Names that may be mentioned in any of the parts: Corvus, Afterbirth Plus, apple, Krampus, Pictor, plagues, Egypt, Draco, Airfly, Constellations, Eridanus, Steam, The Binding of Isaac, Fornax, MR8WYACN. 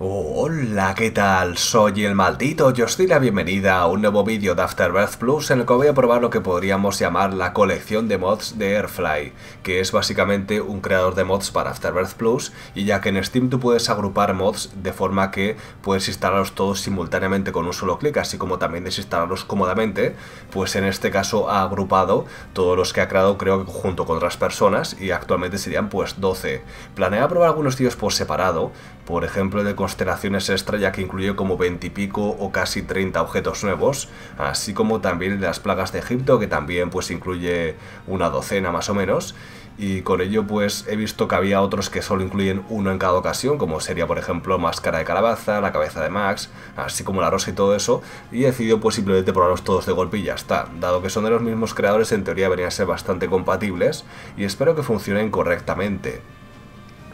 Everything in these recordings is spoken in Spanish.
Hola, ¿qué tal? Soy el maldito y os doy la bienvenida a un nuevo vídeo de Afterbirth Plus en el que voy a probar lo que podríamos llamar la colección de mods de Airfly, que es básicamente un creador de mods para Afterbirth Plus, y ya que en Steam tú puedes agrupar mods de forma que puedes instalarlos todos simultáneamente con un solo clic, así como también desinstalarlos cómodamente, pues en este caso ha agrupado todos los que ha creado, creo que junto con otras personas, y actualmente serían pues 12. Planea probar algunos tíos por separado, por ejemplo de Constelaciones extra, ya que incluye como 20 y pico o casi 30 objetos nuevos, así como también las plagas de Egipto, que también pues incluye una docena más o menos, y con ello pues he visto que había otros que solo incluyen uno en cada ocasión, como sería por ejemplo máscara de calabaza, la cabeza de Max, así como la rosa y todo eso, y he decidido pues simplemente probarlos todos de golpe y ya está. Dado que son de los mismos creadores, en teoría deberían ser bastante compatibles y espero que funcionen correctamente.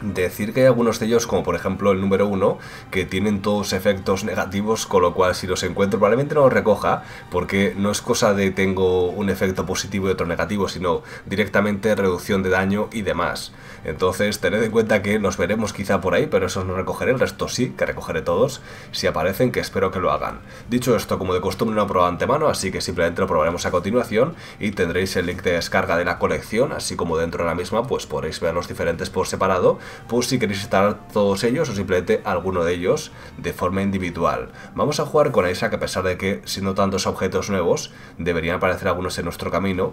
Decir que hay algunos de ellos, como por ejemplo el número 1, que tienen todos efectos negativos, con lo cual si los encuentro probablemente no los recoja, porque no es cosa de tengo un efecto positivo y otro negativo, sino directamente reducción de daño y demás. Entonces tened en cuenta que nos veremos quizá por ahí, pero esos no recogeré, el resto sí, que recogeré todos, si aparecen, que espero que lo hagan. Dicho esto, como de costumbre no he probado antemano, así que simplemente lo probaremos a continuación y tendréis el link de descarga de la colección, así como dentro de la misma pues podréis ver los diferentes por separado, pues si queréis instalar todos ellos o simplemente alguno de ellos de forma individual. Vamos a jugar con Isaac, a pesar de que siendo tantos objetos nuevos deberían aparecer algunos en nuestro camino,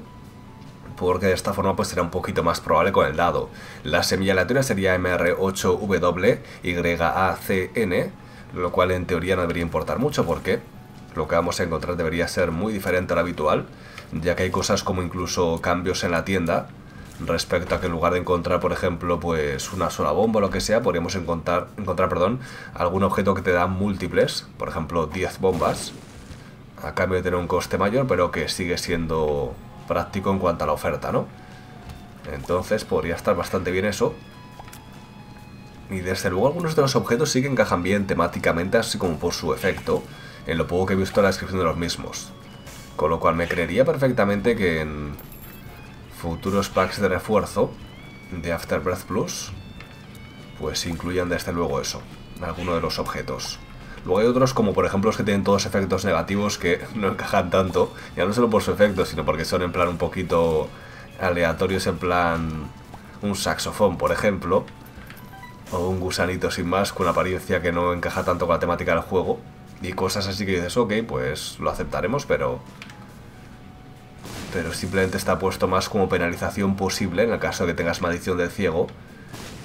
porque de esta forma pues será un poquito más probable con el dado. La semilla aleatoria sería MR8WYACN, lo cual en teoría no debería importar mucho, porque lo que vamos a encontrar debería ser muy diferente a lo habitual, ya que hay cosas como incluso cambios en la tienda respecto a que en lugar de encontrar por ejemplo pues una sola bomba o lo que sea, podríamos encontrar algún objeto que te da múltiples, por ejemplo 10 bombas, a cambio de tener un coste mayor, pero que sigue siendo práctico en cuanto a la oferta, ¿no? Entonces podría estar bastante bien eso. Y desde luego algunos de los objetos sí que encajan bien temáticamente, así como por su efecto, en lo poco que he visto en la descripción de los mismos, con lo cual me creería perfectamente que en futuros packs de refuerzo de Afterbirth Plus pues incluyan desde luego eso, alguno de los objetos. Luego hay otros como por ejemplo los que tienen todos efectos negativos, que no encajan tanto, ya no solo por su efecto, sino porque son en plan un poquito aleatorios, en plan un saxofón por ejemplo, o un gusanito sin más, con una apariencia que no encaja tanto con la temática del juego y cosas así, que dices ok, pues lo aceptaremos, pero simplemente está puesto más como penalización posible en el caso de que tengas maldición del ciego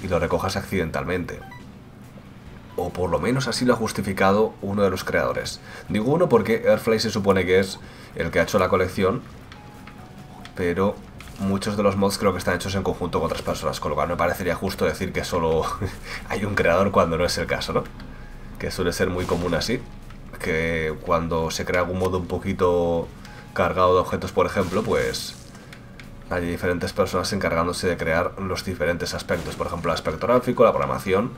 y lo recojas accidentalmente. O por lo menos así lo ha justificado uno de los creadores. Digo uno porque Airfly se supone que es el que ha hecho la colección, pero muchos de los mods creo que están hechos en conjunto con otras personas, con lo cual me parecería justo decir que solo hay un creador cuando no es el caso, ¿no? Que suele ser muy común así, que cuando se crea algún modo un poquito cargado de objetos por ejemplo, pues hay diferentes personas encargándose de crear los diferentes aspectos, por ejemplo el aspecto gráfico, la programación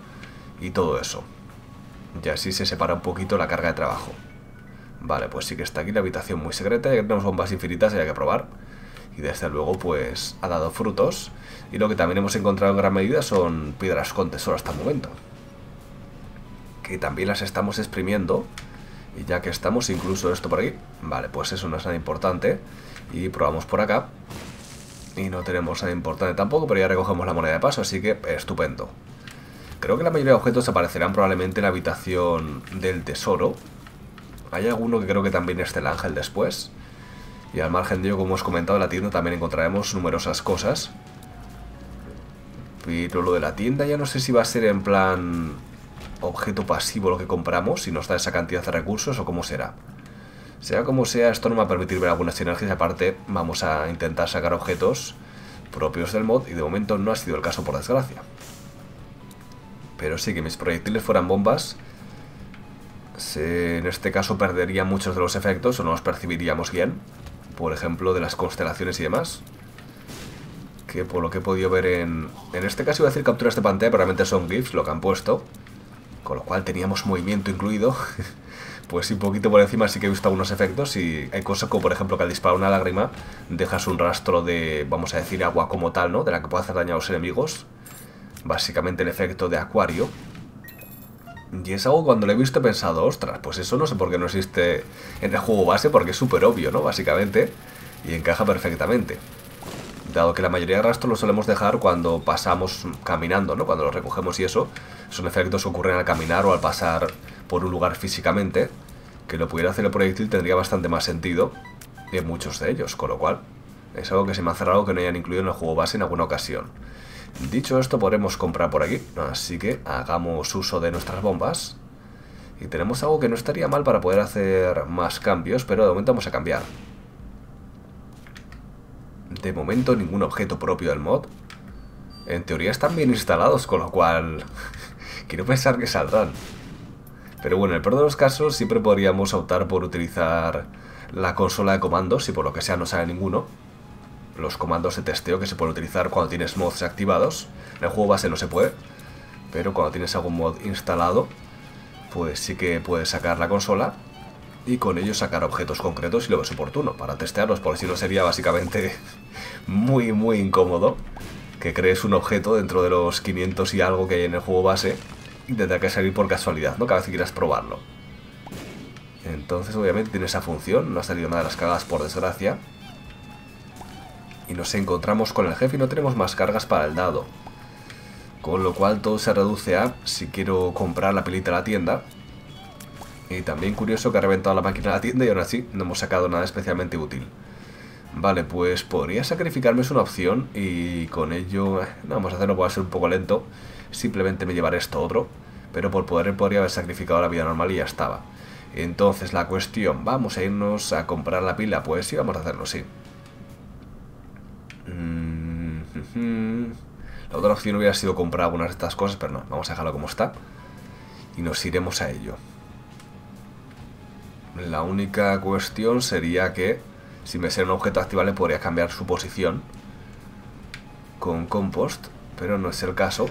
y todo eso, y así se separa un poquito la carga de trabajo. Vale, pues sí que está aquí la habitación muy secreta, ya que tenemos bombas infinitas y hay que probar, y desde luego pues ha dado frutos, y lo que también hemos encontrado en gran medida son piedras con tesoro hasta el momento, que también las estamos exprimiendo. Y ya que estamos, incluso esto por aquí. Vale, pues eso no es nada importante. Y probamos por acá. Y no tenemos nada importante tampoco, pero ya recogemos la moneda de paso, así que estupendo. Creo que la mayoría de objetos aparecerán probablemente en la habitación del tesoro. Hay alguno que creo que también es el ángel después. Y al margen de ello, como os he comentado, en la tienda también encontraremos numerosas cosas. Pero lo de la tienda ya no sé si va a ser en plan objeto pasivo lo que compramos, si nos da esa cantidad de recursos, o cómo será. Sea como sea, esto no me va a permitir ver algunas sinergias. Aparte, vamos a intentar sacar objetos propios del mod, y de momento no ha sido el caso, por desgracia. Pero sí, que mis proyectiles fueran bombas, en este caso perdería muchos de los efectos, o no los percibiríamos bien, por ejemplo de las constelaciones y demás, que por lo que he podido ver en este caso iba a decir capturas de pantalla, pero realmente son GIFs lo que han puesto, con lo cual teníamos movimiento incluido. Pues un poquito por encima sí que he visto algunos efectos, y hay cosas como por ejemplo que al disparar una lágrima dejas un rastro de, vamos a decir, agua como tal, ¿no? De la que puede hacer daño a los enemigos, básicamente el efecto de acuario. Y es algo cuando lo he visto he pensado, ostras, pues eso no sé por qué no existe en el juego base, porque es súper obvio, ¿no? Básicamente, y encaja perfectamente. Dado que la mayoría de rastros los solemos dejar cuando pasamos caminando, ¿no? Cuando los recogemos y eso, son efectos que ocurren al caminar o al pasar por un lugar físicamente. Que lo pudiera hacer el proyectil tendría bastante más sentido en muchos de ellos, con lo cual es algo que se me hace raro que no hayan incluido en el juego base en alguna ocasión. Dicho esto, podremos comprar por aquí, así que hagamos uso de nuestras bombas. Y tenemos algo que no estaría mal para poder hacer más cambios, pero de momento vamos a cambiar. De momento ningún objeto propio del mod. En teoría están bien instalados, con lo cual quiero pensar que saldrán. Pero bueno, en el peor de los casos siempre podríamos optar por utilizar la consola de comandos si por lo que sea no sale ninguno. Los comandos de testeo que se pueden utilizar cuando tienes mods activados. En el juego base no se puede, pero cuando tienes algún mod instalado, pues sí que puedes sacar la consola y con ello sacar objetos concretos si lo ves oportuno para testearlos, porque si no sería básicamente muy muy incómodo que crees un objeto dentro de los 500 y algo que hay en el juego base y tendrá que salir por casualidad, ¿no? Cada vez que quieras probarlo. Entonces obviamente tiene esa función, no ha salido nada de las cargas por desgracia. Y nos encontramos con el jefe y no tenemos más cargas para el dado. Con lo cual todo se reduce a si quiero comprar la pelita a la tienda. Y también curioso que ha reventado la máquina a la tienda y aún así no hemos sacado nada especialmente útil. Vale, pues podría sacrificarme, es una opción. Y con ello, no vamos a hacerlo, puede ser un poco lento. Simplemente me llevaré esto otro. Pero por poder podría haber sacrificado la vida normal y ya estaba. Entonces la cuestión, ¿vamos a irnos a comprar la pila? Pues sí, vamos a hacerlo, sí. La otra opción hubiera sido comprar algunas de estas cosas, pero no, vamos a dejarlo como está y nos iremos a ello. La única cuestión sería que si me sale un objeto activable podría cambiar su posición con compost, pero no es el caso,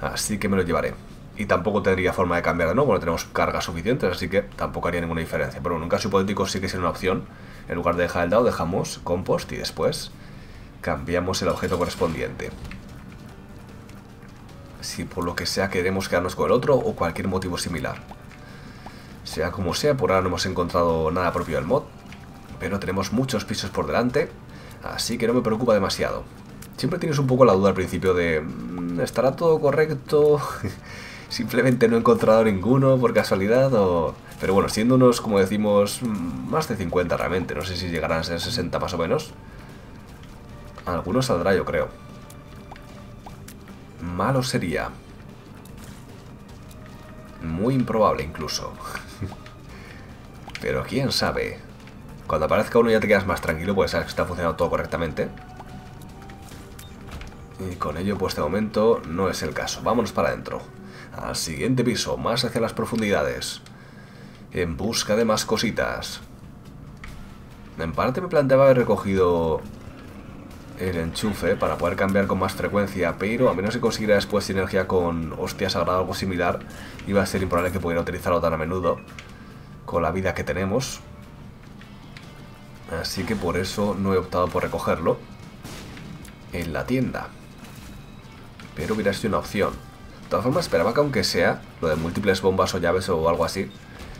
así que me lo llevaré. Y tampoco tendría forma de cambiar de nuevo, no tenemos cargas suficientes, así que tampoco haría ninguna diferencia. Pero en un caso hipotético sí que sería una opción. En lugar de dejar el dado dejamos compost y después cambiamos el objeto correspondiente. Si por lo que sea queremos quedarnos con el otro o cualquier motivo similar. Sea como sea, por ahora no hemos encontrado nada propio del mod, pero tenemos muchos pisos por delante, así que no me preocupa demasiado. Siempre tienes un poco la duda al principio de ¿estará todo correcto? Simplemente no he encontrado ninguno por casualidad o... Pero bueno, siendo unos, como decimos, más de 50 realmente, no sé si llegarán a ser 60 más o menos. Alguno saldrá, yo creo. Malo sería. Muy improbable incluso. Pero quién sabe. Cuando aparezca uno ya te quedas más tranquilo, pues sabes que está funcionando todo correctamente. Y con ello, pues de momento no es el caso. Vámonos para adentro. Al siguiente piso, más hacia las profundidades. En busca de más cositas. En parte me planteaba haber recogido el enchufe para poder cambiar con más frecuencia, pero a menos que consiguiera después sinergia con hostias sagradas o algo similar, iba a ser improbable que pudiera utilizarlo tan a menudo con la vida que tenemos, así que por eso no he optado por recogerlo en la tienda, pero hubiera sido una opción. De todas formas esperaba que aunque sea lo de múltiples bombas o llaves o algo así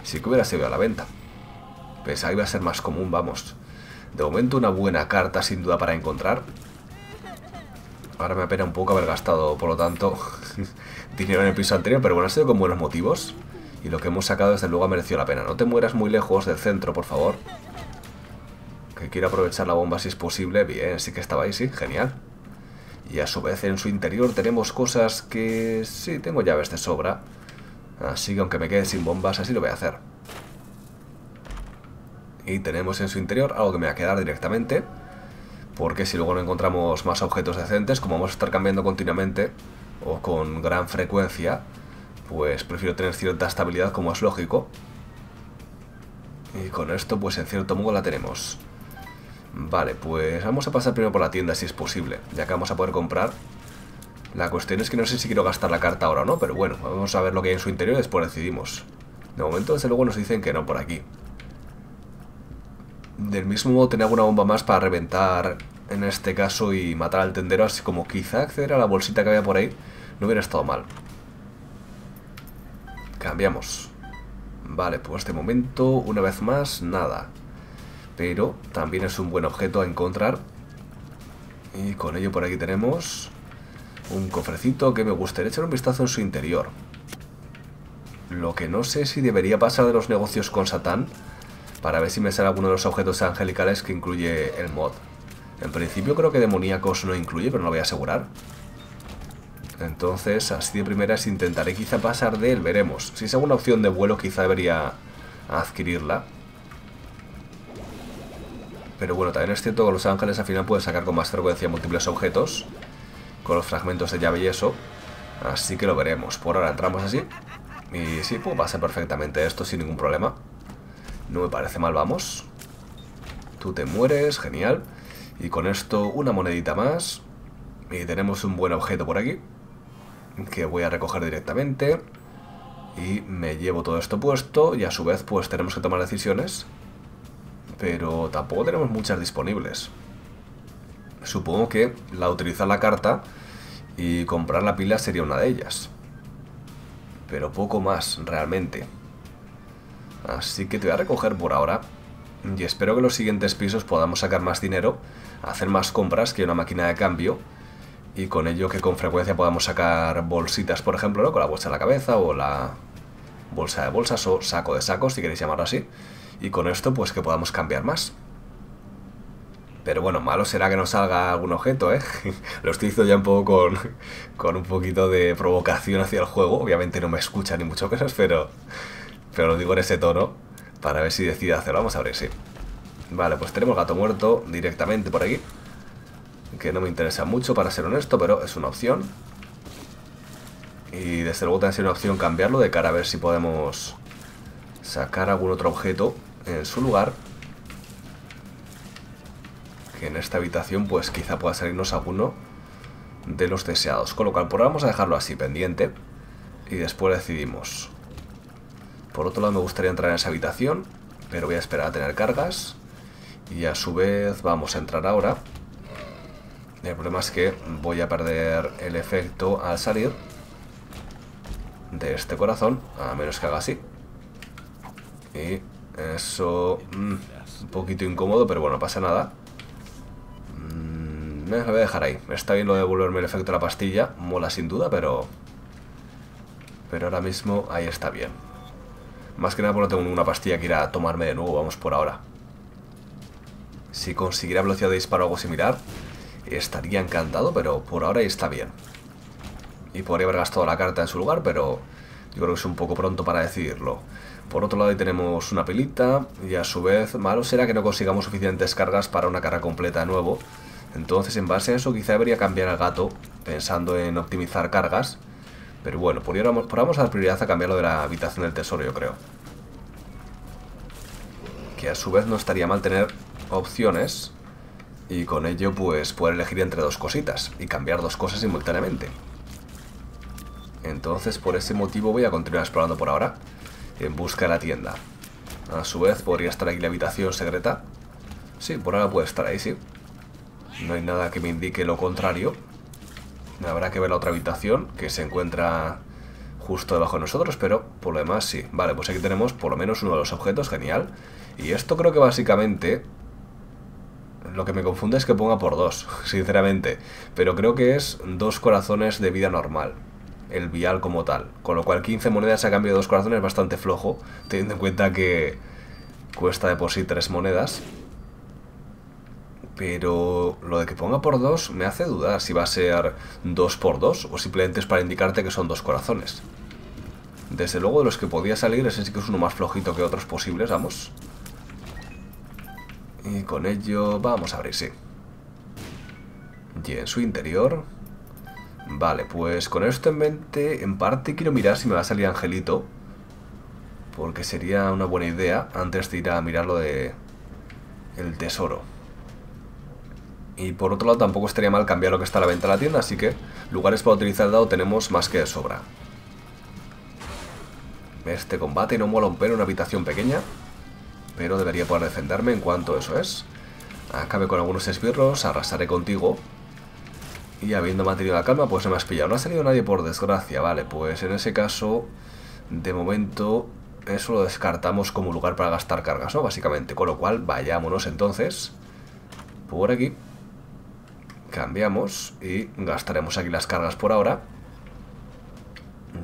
sí que hubiera sido a la venta, pensaba que iba a ser más común, vamos. De momento una buena carta sin duda para encontrar. Ahora me apena un poco haber gastado, por lo tanto, dinero en el piso anterior, pero bueno, ha sido con buenos motivos. Y lo que hemos sacado desde luego ha merecido la pena. No te mueras muy lejos del centro, por favor. Que quiero aprovechar la bomba si es posible. Bien, sí que estaba ahí, sí, genial. Y a su vez en su interior tenemos cosas que... Sí, tengo llaves de sobra. Así que aunque me quede sin bombas, así lo voy a hacer. Y tenemos en su interior algo que me va a quedar directamente, porque si luego no encontramos más objetos decentes, como vamos a estar cambiando continuamente o con gran frecuencia, pues prefiero tener cierta estabilidad como es lógico. Y con esto pues en cierto modo la tenemos. Vale, pues vamos a pasar primero por la tienda si es posible, ya que vamos a poder comprar. La cuestión es que no sé si quiero gastar la carta ahora o no, pero bueno, vamos a ver lo que hay en su interior y después decidimos. De momento desde luego nos dicen que no por aquí. Del mismo modo tenía alguna bomba más para reventar en este caso y matar al tendero, así como quizá acceder a la bolsita que había por ahí no hubiera estado mal. Cambiamos. Vale, pues de momento, una vez más, nada. Pero también es un buen objeto a encontrar. Y con ello por aquí tenemos un cofrecito que me gustaría echar un vistazo en su interior. Lo que no sé si debería pasar de los negocios con Satán, para ver si me sale alguno de los objetos angelicales que incluye el mod. En principio creo que demoníacos no incluye, pero no lo voy a asegurar. Entonces, así de primeras intentaré quizá pasar de él, veremos. Si es alguna opción de vuelo quizá debería adquirirla. Pero bueno, también es cierto que con los ángeles al final puedes sacar con más frecuencia múltiples objetos, con los fragmentos de llave y eso. Así que lo veremos. Por ahora entramos así. Y sí, puedo pasar perfectamente esto sin ningún problema. No me parece mal, vamos. Tú te mueres, genial. Y con esto una monedita más. Y tenemos un buen objeto por aquí, que voy a recoger directamente. Y me llevo todo esto puesto. Y a su vez pues tenemos que tomar decisiones. Pero tampoco tenemos muchas disponibles. Supongo que la utilizar la carta y comprar la pila sería una de ellas. Pero poco más realmente. Así que te voy a recoger por ahora. Y espero que en los siguientes pisos podamos sacar más dinero, hacer más compras que una máquina de cambio. Y con ello que con frecuencia podamos sacar bolsitas, por ejemplo, ¿no? Con la bolsa en la cabeza o la bolsa de bolsas o saco de sacos, si queréis llamarlo así. Y con esto pues que podamos cambiar más. Pero bueno, malo será que nos salga algún objeto, ¿eh? Lo estoy diciendo ya un poco con un poquito de provocación hacia el juego. Obviamente no me escucha ni mucho menos, pero lo digo en ese tono para ver si decide hacerlo. Vamos a ver, sí. Vale, pues tenemos gato muerto directamente por aquí, que no me interesa mucho, para ser honesto, pero es una opción. Y desde luego también es una opción cambiarlo de cara a ver si podemos sacar algún otro objeto en su lugar. Que en esta habitación pues quizá pueda salirnos alguno de los deseados. Con lo cual por ahora vamos a dejarlo así, pendiente. Y después decidimos. Por otro lado me gustaría entrar en esa habitación, pero voy a esperar a tener cargas. Y a su vez vamos a entrar ahora. El problema es que voy a perder el efecto al salir de este corazón, a menos que haga así. Y eso, un poquito incómodo, pero bueno, no pasa nada. Lo voy a dejar ahí. Está bien lo de devolverme el efecto de la pastilla, mola sin duda, pero ahora mismo ahí está bien. Más que nada porque no tengo ninguna pastilla que ir a tomarme de nuevo, vamos por ahora. Si consiguiera velocidad de disparo o algo similar, estaría encantado, pero por ahora está bien. Y podría haber gastado la carta en su lugar, pero yo creo que es un poco pronto para decidirlo. Por otro lado ahí tenemos una pilita. Y a su vez, malo será que no consigamos suficientes cargas para una carga completa de nuevo. Entonces en base a eso quizá debería cambiar al gato, pensando en optimizar cargas. Pero bueno, por ahora vamos a dar prioridad a cambiarlo de la habitación del tesoro, yo creo. Que a su vez no estaría mal tener opciones. Y con ello pues poder elegir entre dos cositas y cambiar dos cosas simultáneamente. Entonces por ese motivo voy a continuar explorando por ahora en busca de la tienda. A su vez podría estar aquí la habitación secreta. Sí, por ahora puede estar ahí, sí. No hay nada que me indique lo contrario. Habrá que ver la otra habitación que se encuentra justo debajo de nosotros, pero por lo demás sí. Vale, pues aquí tenemos por lo menos uno de los objetos, genial. Y esto creo que básicamente... Lo que me confunde es que ponga por dos, sinceramente. Pero creo que es dos corazones de vida normal, el vial como tal. Con lo cual 15 monedas a cambio de dos corazones es bastante flojo, teniendo en cuenta que cuesta de por sí 3 monedas. Pero lo de que ponga por dos me hace dudar si va a ser 2 por 2 o simplemente es para indicarte que son dos corazones. Desde luego de los que podía salir ese sí que es uno más flojito que otros posibles, vamos. Y con ello vamos a abrir, sí. Y en su interior... Vale, pues con esto en mente, en parte quiero mirar si me va a salir Angelito. Porque sería una buena idea antes de ir a mirar lo de... el tesoro. Y por otro lado tampoco estaría mal cambiar lo que está a la venta de la tienda, así que lugares para utilizar el dado tenemos más que de sobra. Este combate no mola un pelo en una habitación pequeña. Pero debería poder defenderme en cuanto eso es. Acabe con algunos esbirros, arrasaré contigo. Y habiendo mantenido la calma, pues no me has pillado. No ha salido nadie por desgracia, vale. Pues en ese caso de momento eso lo descartamos como lugar para gastar cargas, ¿no? Básicamente, con lo cual vayámonos entonces por aquí, cambiamos y gastaremos aquí las cargas por ahora,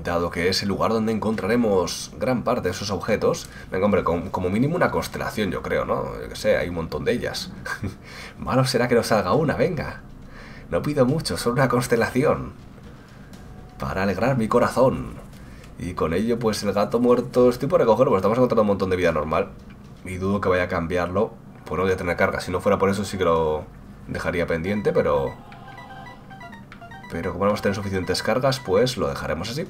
dado que es el lugar donde encontraremos gran parte de esos objetos. Venga, hombre, como mínimo una constelación, yo creo, ¿no? Yo que sé, hay un montón de ellas. Malo será que nos salga una, venga. No pido mucho, solo una constelación para alegrar mi corazón. Y con ello, pues el gato muerto estoy por recogerlo, porque estamos encontrando un montón de vida normal. Y dudo que vaya a cambiarlo, pues no voy a tener carga. Si no fuera por eso sí que lo dejaría pendiente, pero... pero como vamos a tener suficientes cargas, pues lo dejaremos así.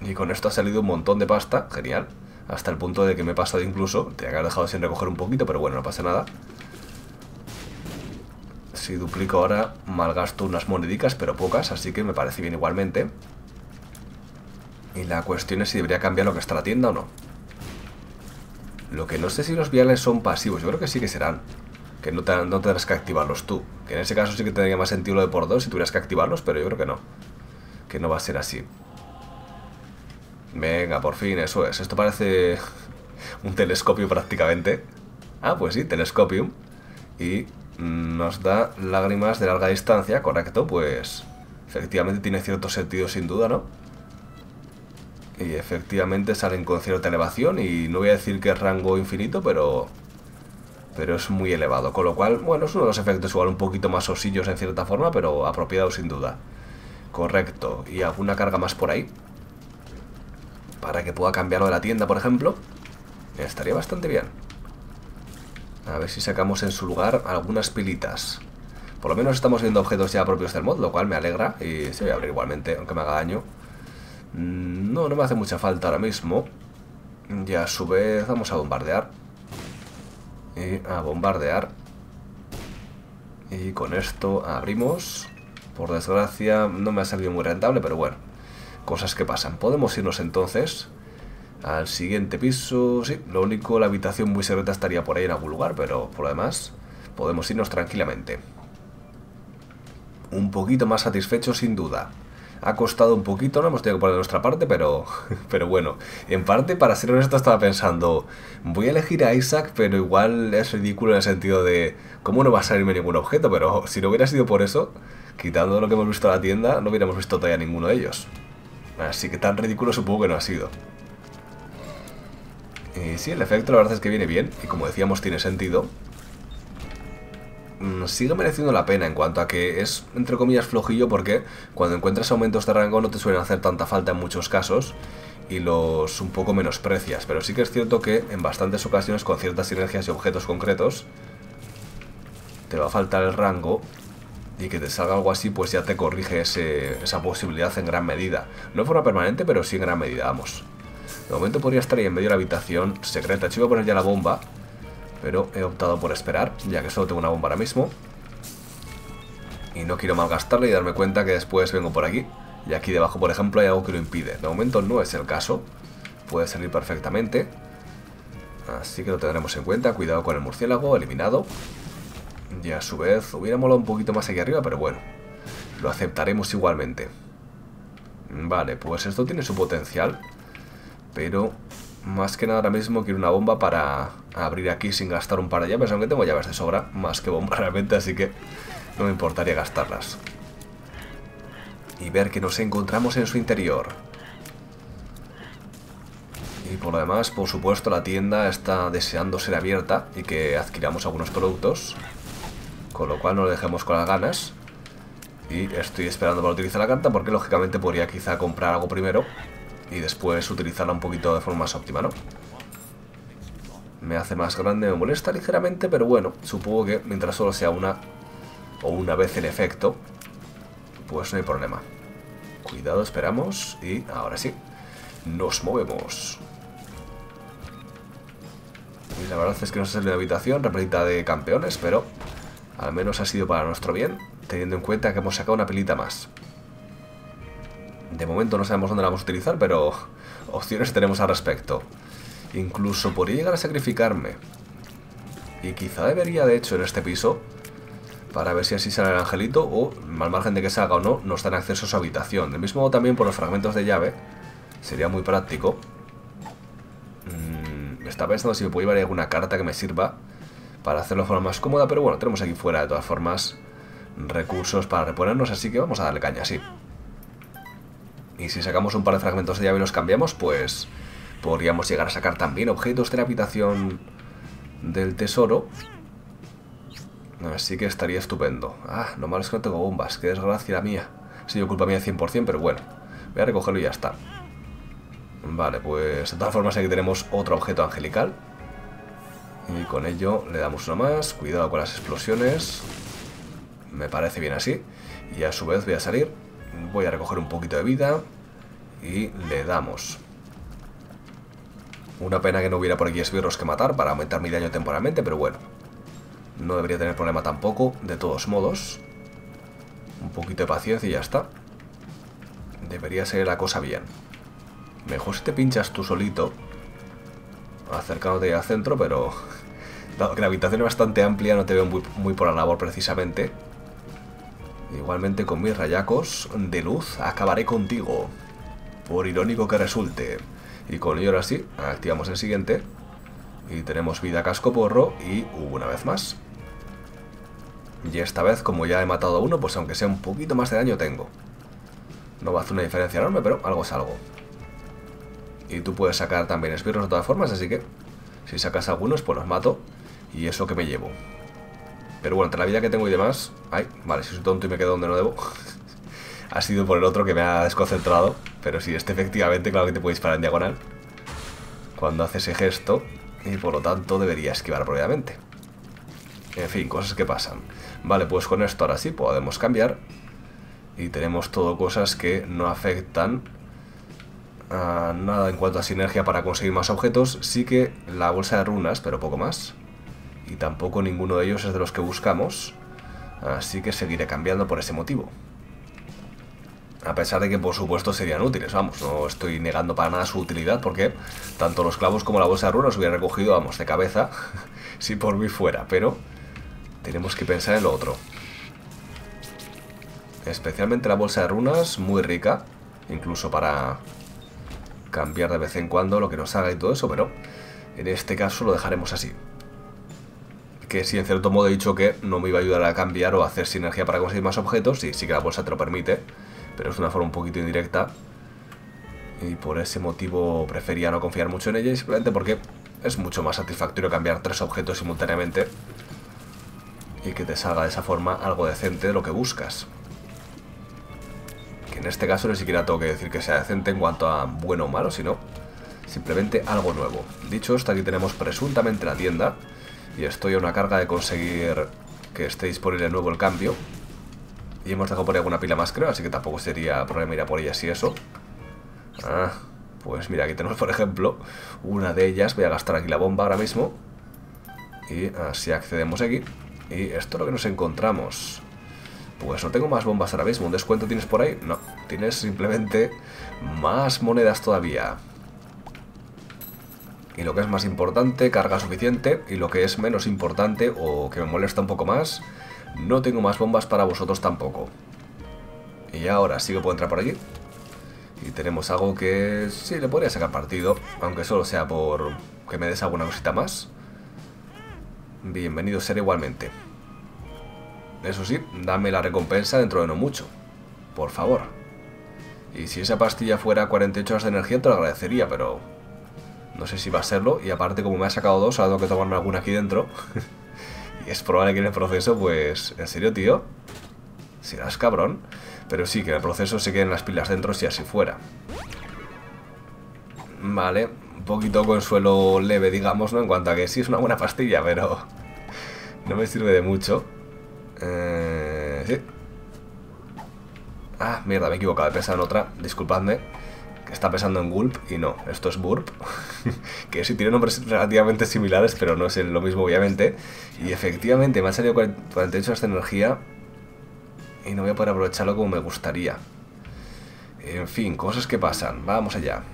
Y con esto ha salido un montón de pasta, genial. Hasta el punto de que me he pasado incluso, te había dejado sin recoger un poquito, pero bueno, no pasa nada. Si duplico ahora, malgasto unas monedicas, pero pocas, así que me parece bien igualmente. Y la cuestión es si debería cambiar lo que está en la tienda o no. Lo que no sé si los viales son pasivos, yo creo que sí que serán. Que no tendrás que activarlos tú. Que en ese caso sí que tendría más sentido lo de por dos si tuvieras que activarlos, pero yo creo que no. Que no va a ser así. Venga, por fin, eso es. Esto parece un telescopio prácticamente. Ah, pues sí, telescopio. Y nos da lágrimas de larga distancia, correcto, pues... efectivamente tiene cierto sentido sin duda, ¿no? Y efectivamente salen con cierta elevación y no voy a decir que es rango infinito, pero es muy elevado, con lo cual, bueno, es uno de los efectos igual un poquito más osillos en cierta forma, pero apropiado sin duda. Correcto, y alguna carga más por ahí para que pueda cambiarlo de la tienda, por ejemplo, estaría bastante bien. A ver si sacamos en su lugar algunas pilitas. Por lo menos estamos viendo objetos ya propios del mod, lo cual me alegra, y se voy a abrir igualmente, aunque me haga daño. No, no me hace mucha falta ahora mismo. Y a su vez vamos a bombardear. Y a bombardear. Y con esto abrimos. Por desgracia no me ha salido muy rentable, pero bueno, cosas que pasan. Podemos irnos entonces al siguiente piso. Sí, lo único, la habitación muy secreta estaría por ahí en algún lugar, pero por lo demás podemos irnos tranquilamente. Un poquito más satisfecho sin duda. Ha costado un poquito, no hemos tenido que poner de nuestra parte, pero bueno, en parte, para ser honesto, estaba pensando, voy a elegir a Isaac, pero igual es ridículo en el sentido de, ¿cómo no va a salirme ningún objeto? Pero si no hubiera sido por eso, quitando lo que hemos visto en la tienda, no hubiéramos visto todavía ninguno de ellos. Así que tan ridículo supongo que no ha sido. Y sí, el efecto la verdad es que viene bien, y como decíamos, tiene sentido. Sigue mereciendo la pena en cuanto a que es, entre comillas, flojillo, porque cuando encuentras aumentos de rango no te suelen hacer tanta falta en muchos casos y los un poco menosprecias, pero sí que es cierto que en bastantes ocasiones con ciertas sinergias y objetos concretos te va a faltar el rango y que te salga algo así pues ya te corrige esa posibilidad en gran medida, no de forma permanente pero sí en gran medida, vamos. De momento podría estar ahí en medio de la habitación secreta. Yo voy a poner ya la bomba, pero he optado por esperar, ya que solo tengo una bomba ahora mismo. Y no quiero malgastarla y darme cuenta que después vengo por aquí. Y aquí debajo, por ejemplo, hay algo que lo impide. De momento no es el caso. Puede salir perfectamente. Así que lo tendremos en cuenta. Cuidado con el murciélago, eliminado. Y a su vez, hubiera molado un poquito más aquí arriba, pero bueno, lo aceptaremos igualmente. Vale, pues esto tiene su potencial. Pero... más que nada ahora mismo quiero una bomba para abrir aquí sin gastar un par de llaves, aunque tengo llaves de sobra, más que bomba realmente, así que no me importaría gastarlas. Y ver qué nos encontramos en su interior. Y por lo demás, por supuesto, la tienda está deseando ser abierta y que adquiramos algunos productos, con lo cual no lo dejemos con las ganas. Y estoy esperando para utilizar la carta porque lógicamente podría quizá comprar algo primero y después utilizarla un poquito de forma más óptima, ¿no? Me hace más grande, me molesta ligeramente, pero bueno, supongo que mientras solo sea una o una vez el efecto, pues no hay problema. Cuidado, esperamos y ahora sí, nos movemos. Y la verdad es que nos ha salido una habitación repleta de campeones, pero al menos ha sido para nuestro bien, teniendo en cuenta que hemos sacado una pilita más. De momento no sabemos dónde la vamos a utilizar, pero opciones tenemos al respecto. Incluso podría llegar a sacrificarme. Y quizá debería, de hecho, en este piso, para ver si así sale el angelito, o al margen de que salga o no, nos dan acceso a su habitación. Del mismo modo también por los fragmentos de llave, Sería muy práctico. Estaba pensando si me puedo llevar alguna carta que me sirva para hacerlo de forma más cómoda, pero bueno, tenemos aquí fuera de todas formas recursos para reponernos, así que vamos a darle caña, sí. Y si sacamos un par de fragmentos de llave y los cambiamos, pues podríamos llegar a sacar también objetos de la habitación del tesoro. Así que estaría estupendo. Ah, lo malo es que no tengo bombas, qué desgracia la mía. Ha sido culpa mía 100%, pero bueno, voy a recogerlo y ya está. Vale, pues de todas formas aquí tenemos otro objeto angelical. Y con ello le damos uno más. Cuidado con las explosiones. Me parece bien así. Y a su vez voy a salir. Voy a recoger un poquito de vida. Y le damos. Una pena que no hubiera por aquí esbirros que matar para aumentar mi daño temporalmente, pero bueno. No debería tener problema tampoco, de todos modos. Un poquito de paciencia y ya está. Debería ser la cosa bien. Mejor si te pinchas tú solito, acercándote al centro, pero dado que la habitación es bastante amplia, no te veo muy por la labor precisamente. Igualmente con mis rayacos de luz acabaré contigo, por irónico que resulte. Y con ello ahora sí, activamos el siguiente. Y tenemos vida cascoporro y una vez más. Y esta vez, como ya he matado a uno, pues aunque sea un poquito más de daño tengo. No va a hacer una diferencia enorme, pero algo es algo. Y tú puedes sacar también esbirros de todas formas, así que si sacas algunos, pues los mato. Y eso que me llevo. Pero bueno, entre la vida que tengo y demás... Ay, vale, si soy tonto y me quedo donde no debo. Ha sido por el otro que me ha desconcentrado. Pero sí, este efectivamente, claro que te puede disparar en diagonal cuando hace ese gesto. Y por lo tanto debería esquivar probablemente. En fin, cosas que pasan. Vale, pues con esto ahora sí podemos cambiar. Y tenemos todo cosas que no afectan a nada en cuanto a sinergia para conseguir más objetos. Sí que la bolsa de runas, pero poco más. Y tampoco ninguno de ellos es de los que buscamos. Así que seguiré cambiando por ese motivo. A pesar de que por supuesto serían útiles, vamos, no estoy negando para nada su utilidad, porque tanto los clavos como la bolsa de runas hubiera recogido, vamos, de cabeza, si por mí fuera, pero tenemos que pensar en lo otro. Especialmente la bolsa de runas, muy rica, incluso para cambiar de vez en cuando lo que nos haga y todo eso, pero en este caso lo dejaremos así. Que si en cierto modo he dicho que no me iba a ayudar a cambiar o a hacer sinergia para conseguir más objetos, sí, sí que la bolsa te lo permite. Pero es una forma un poquito indirecta. Y por ese motivo prefería no confiar mucho en ella. Y simplemente porque es mucho más satisfactorio cambiar tres objetos simultáneamente. Y que te salga de esa forma algo decente de lo que buscas. Que en este caso ni siquiera tengo que decir que sea decente en cuanto a bueno o malo, sino simplemente algo nuevo. Dicho esto, aquí tenemos presuntamente la tienda. Y estoy a una carga de conseguir que esté disponible de nuevo el cambio. Y hemos dejado por ahí alguna pila más, creo, así que tampoco sería problema ir a por ellas y eso. Ah, pues mira, aquí tenemos, por ejemplo, una de ellas. Voy a gastar aquí la bomba ahora mismo. Y así accedemos aquí. Y esto es lo que nos encontramos. Pues no tengo más bombas ahora mismo. ¿Un descuento tienes por ahí? No, tienes simplemente más monedas todavía. Y lo que es más importante, carga suficiente. Y lo que es menos importante o que me molesta un poco más... No tengo más bombas para vosotros tampoco. Y ahora sí que puedo entrar por allí. Y tenemos algo que sí le podría sacar partido, aunque solo sea por que me des alguna cosita más. Bienvenido seré igualmente. Eso sí, dame la recompensa dentro de no mucho, por favor. Y si esa pastilla fuera 48 horas de energía te lo agradecería, pero no sé si va a serlo. Y aparte como me ha sacado dos, ahora tengo que tomarme alguna aquí dentro. Es probable que en el proceso, pues... ¿En serio, tío? Serás cabrón. Pero sí, que en el proceso se queden las pilas dentro si así fuera. Vale. Un poquito consuelo leve, digamos, ¿no? En cuanto a que sí es una buena pastilla, pero... No me sirve de mucho. Sí. Ah, mierda, me he equivocado. He pensado en otra. Disculpadme. Que está pensando en Gulp y no, esto es Burp. Que sí tiene nombres relativamente similares, pero no es lo mismo obviamente. Y efectivamente me han salido 48 horas de energía y no voy a poder aprovecharlo como me gustaría. En fin, cosas que pasan, vamos allá.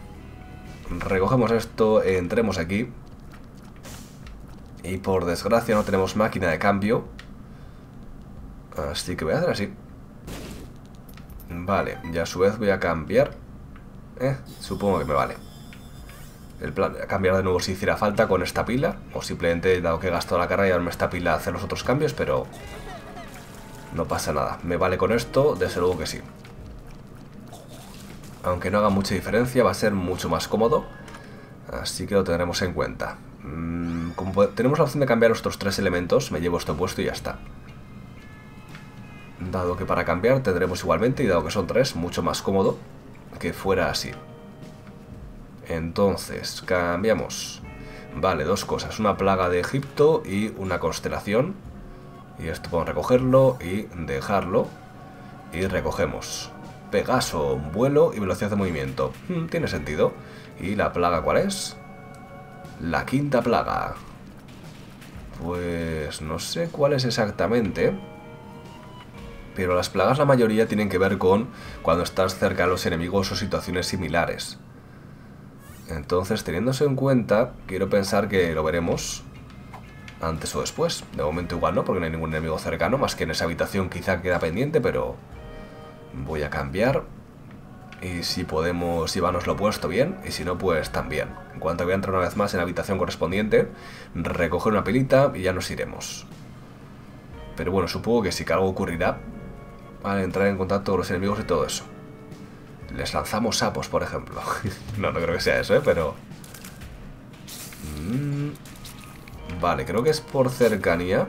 Recogemos esto, entremos aquí. Y por desgracia no tenemos máquina de cambio. Así que voy a hacer así. Vale, y a su vez voy a cambiar Supongo que me vale. El plan cambiar de nuevo si hiciera falta con esta pila, o simplemente, dado que he gastado la carga y ahora esta pila hacer los otros cambios, pero no pasa nada. Me vale con esto, desde luego que sí. Aunque no haga mucha diferencia, va a ser mucho más cómodo, así que lo tendremos en cuenta. Como tenemos la opción de cambiar estos tres elementos, me llevo esto puesto y ya está. Dado que para cambiar tendremos igualmente, y dado que son tres, mucho más cómodo que fuera así. Entonces, cambiamos. Vale, dos cosas, una plaga de Egipto y una constelación. Y esto podemos recogerlo y dejarlo. Y recogemos Pegaso, vuelo y velocidad de movimiento. Tiene sentido. ¿Y la plaga cuál es? La quinta plaga. Pues no sé cuál es exactamente, pero las plagas la mayoría tienen que ver con cuando estás cerca de los enemigos o situaciones similares. Entonces, teniéndose en cuenta, quiero pensar que lo veremos antes o después. De momento igual no, porque no hay ningún enemigo cercano, más que en esa habitación quizá queda pendiente, pero voy a cambiar. Y si podemos llevarnos lo puesto, bien, y si no, pues también. En cuanto voy a entrar una vez más en la habitación correspondiente, recoger una pilita y ya nos iremos. Pero bueno, supongo que sí que algo ocurrirá al entrar en contacto con los enemigos y todo eso. Les lanzamos sapos, por ejemplo. No, no creo que sea eso, pero... Vale, creo que es por cercanía.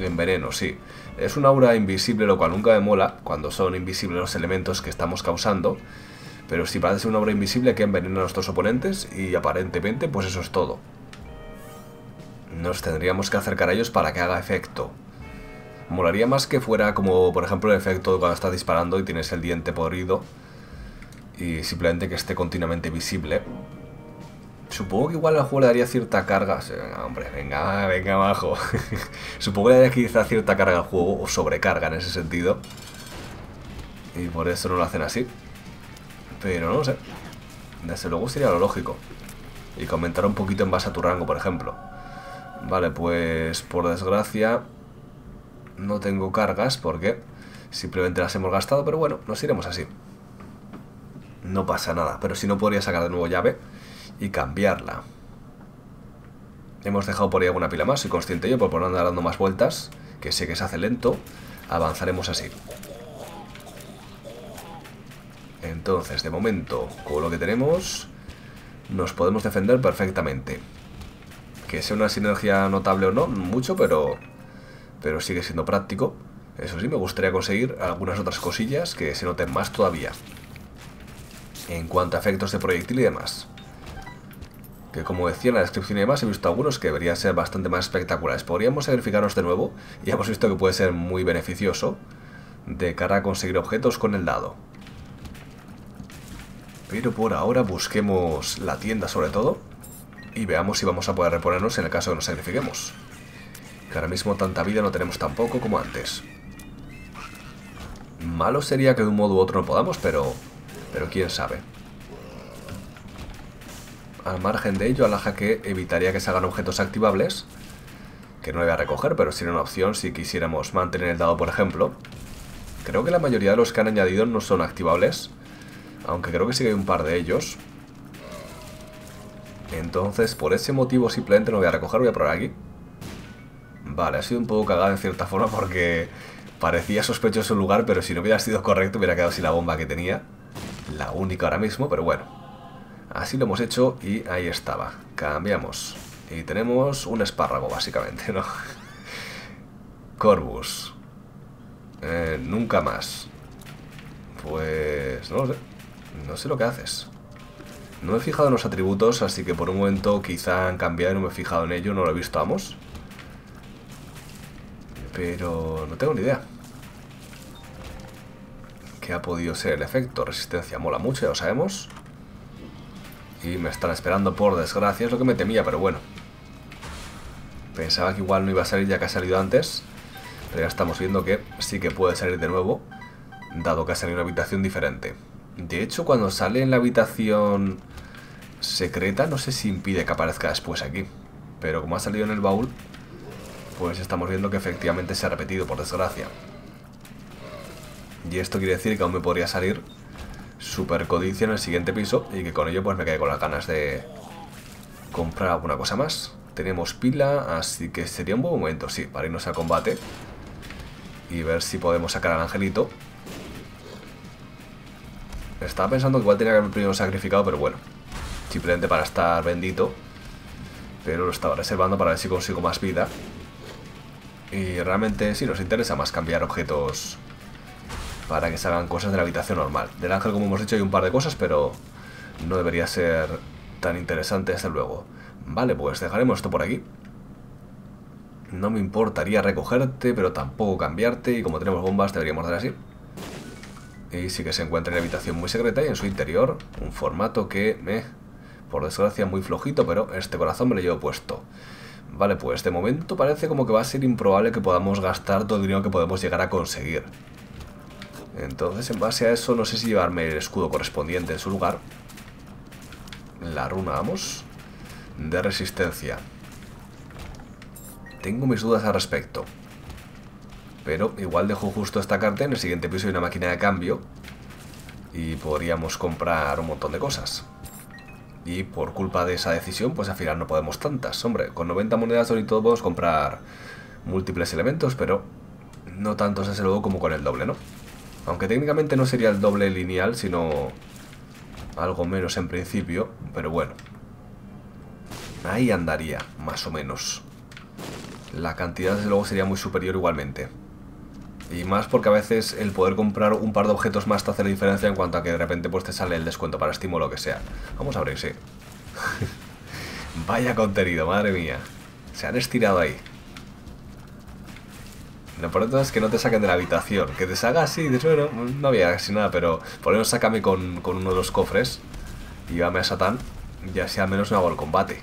En veneno, sí. Es un aura invisible, lo cual nunca me mola cuando son invisibles los elementos que estamos causando. Pero si parece un aura invisible que envenena a nuestros oponentes y aparentemente pues eso es todo. Nos tendríamos que acercar a ellos para que haga efecto. Molaría más que fuera como, por ejemplo, el efecto de cuando estás disparando y tienes el diente podrido y simplemente que esté continuamente visible. Supongo que igual al juego le daría cierta carga. Hombre, venga, venga abajo. Supongo que le daría quizá cierta carga al juego, o sobrecarga en ese sentido, y por eso no lo hacen así. Pero no lo sé. Desde luego sería lo lógico. Y comentar un poquito en base a tu rango, por ejemplo. Vale, pues por desgracia no tengo cargas porque simplemente las hemos gastado, pero bueno, nos iremos así. No pasa nada, pero si no podría sacar de nuevo llave y cambiarla. Hemos dejado por ahí alguna pila más, soy consciente yo, por no andar dando más vueltas, que sé que se hace lento. Avanzaremos así. Entonces, de momento, con lo que tenemos, nos podemos defender perfectamente. Que sea una sinergia notable o no, mucho, pero sigue siendo práctico. Eso sí, me gustaría conseguir algunas otras cosillas que se noten más todavía en cuanto a efectos de proyectil y demás, que como decía en la descripción y demás, he visto algunos que deberían ser bastante más espectaculares. Podríamos sacrificarnos de nuevo, y hemos visto que puede ser muy beneficioso de cara a conseguir objetos con el dado. Pero por ahora busquemos la tienda sobre todo y veamos si vamos a poder reponernos en el caso de que nos sacrifiquemos. Que ahora mismo tanta vida no tenemos tampoco como antes. Malo sería que de un modo u otro no podamos, pero quién sabe. Al margen de ello, alhaja que evitaría que se hagan objetos activables, que no le voy a recoger, pero sería una opción si quisiéramos mantener el dado, por ejemplo. Creo que la mayoría de los que han añadido no son activables, aunque creo que sí que hay un par de ellos. Entonces, por ese motivo simplemente no voy a recoger, voy a probar aquí. Vale, ha sido un poco cagada en cierta forma porque parecía sospechoso el lugar, pero si no hubiera sido correcto hubiera quedado sin la bomba que tenía. La única ahora mismo, pero bueno. Así lo hemos hecho y ahí estaba. Cambiamos. Y tenemos un espárrago, básicamente, ¿no? Corvus. Nunca más. Pues... no lo sé. No sé lo que haces. No me he fijado en los atributos, así que por un momento quizá han cambiado y no me he fijado en ello, no lo he visto, vamos. Pero no tengo ni idea. ¿Qué ha podido ser el efecto? Resistencia mola mucho, ya lo sabemos. Y me están esperando, por desgracia, es lo que me temía, pero bueno. Pensaba que igual no iba a salir ya que ha salido antes, pero ya estamos viendo que sí que puede salir de nuevo, dado que ha salido en una habitación diferente. De hecho, cuando sale en la habitación secreta, no sé si impide que aparezca después aquí. Pero como ha salido en el baúl, pues estamos viendo que efectivamente se ha repetido, por desgracia. Y esto quiere decir que aún me podría salir super codicia en el siguiente piso y que con ello pues me quedé con las ganas de comprar alguna cosa más. Tenemos pila, así que sería un buen momento, sí, para irnos a combate y ver si podemos sacar al angelito. Estaba pensando que igual tenía que haber primero sacrificado, pero bueno, simplemente para estar bendito. Pero lo estaba reservando para ver si consigo más vida. Y realmente sí nos interesa más cambiar objetos para que salgan cosas de la habitación normal. Del ángel, como hemos dicho, hay un par de cosas, pero no debería ser tan interesante, desde luego. Vale, pues dejaremos esto por aquí. No me importaría recogerte, pero tampoco cambiarte. Y como tenemos bombas, deberíamos dar así. Y sí que se encuentra en una habitación muy secreta y en su interior un formato que me... por desgracia muy flojito, pero este corazón me lo llevo puesto. Vale, pues de momento parece como que va a ser improbable que podamos gastar todo el dinero que podemos llegar a conseguir. Entonces, en base a eso, no sé si llevarme el escudo correspondiente en su lugar. La runa, vamos, de resistencia. Tengo mis dudas al respecto, pero igual dejo justo esta carta. En el siguiente piso hay una máquina de cambio y podríamos comprar un montón de cosas. Y por culpa de esa decisión, pues al final no podemos tantas. Hombre, con 90 monedas sobre todo podemos comprar múltiples elementos, pero no tantos desde luego como con el doble, ¿no? Aunque técnicamente no sería el doble lineal, sino algo menos en principio, pero bueno. Ahí andaría, más o menos. La cantidad desde luego sería muy superior igualmente. Y más porque a veces el poder comprar un par de objetos más te hace la diferencia en cuanto a que de repente pues te sale el descuento para Steam o lo que sea. Vamos a abrir, sí. Vaya contenido, madre mía. Se han estirado ahí. Lo importante es que no te saquen de la habitación. Que te salga así, de hecho, bueno, no había casi nada, pero por lo menos sácame con uno de los cofres y llévame a Satán y así al menos no hago el combate.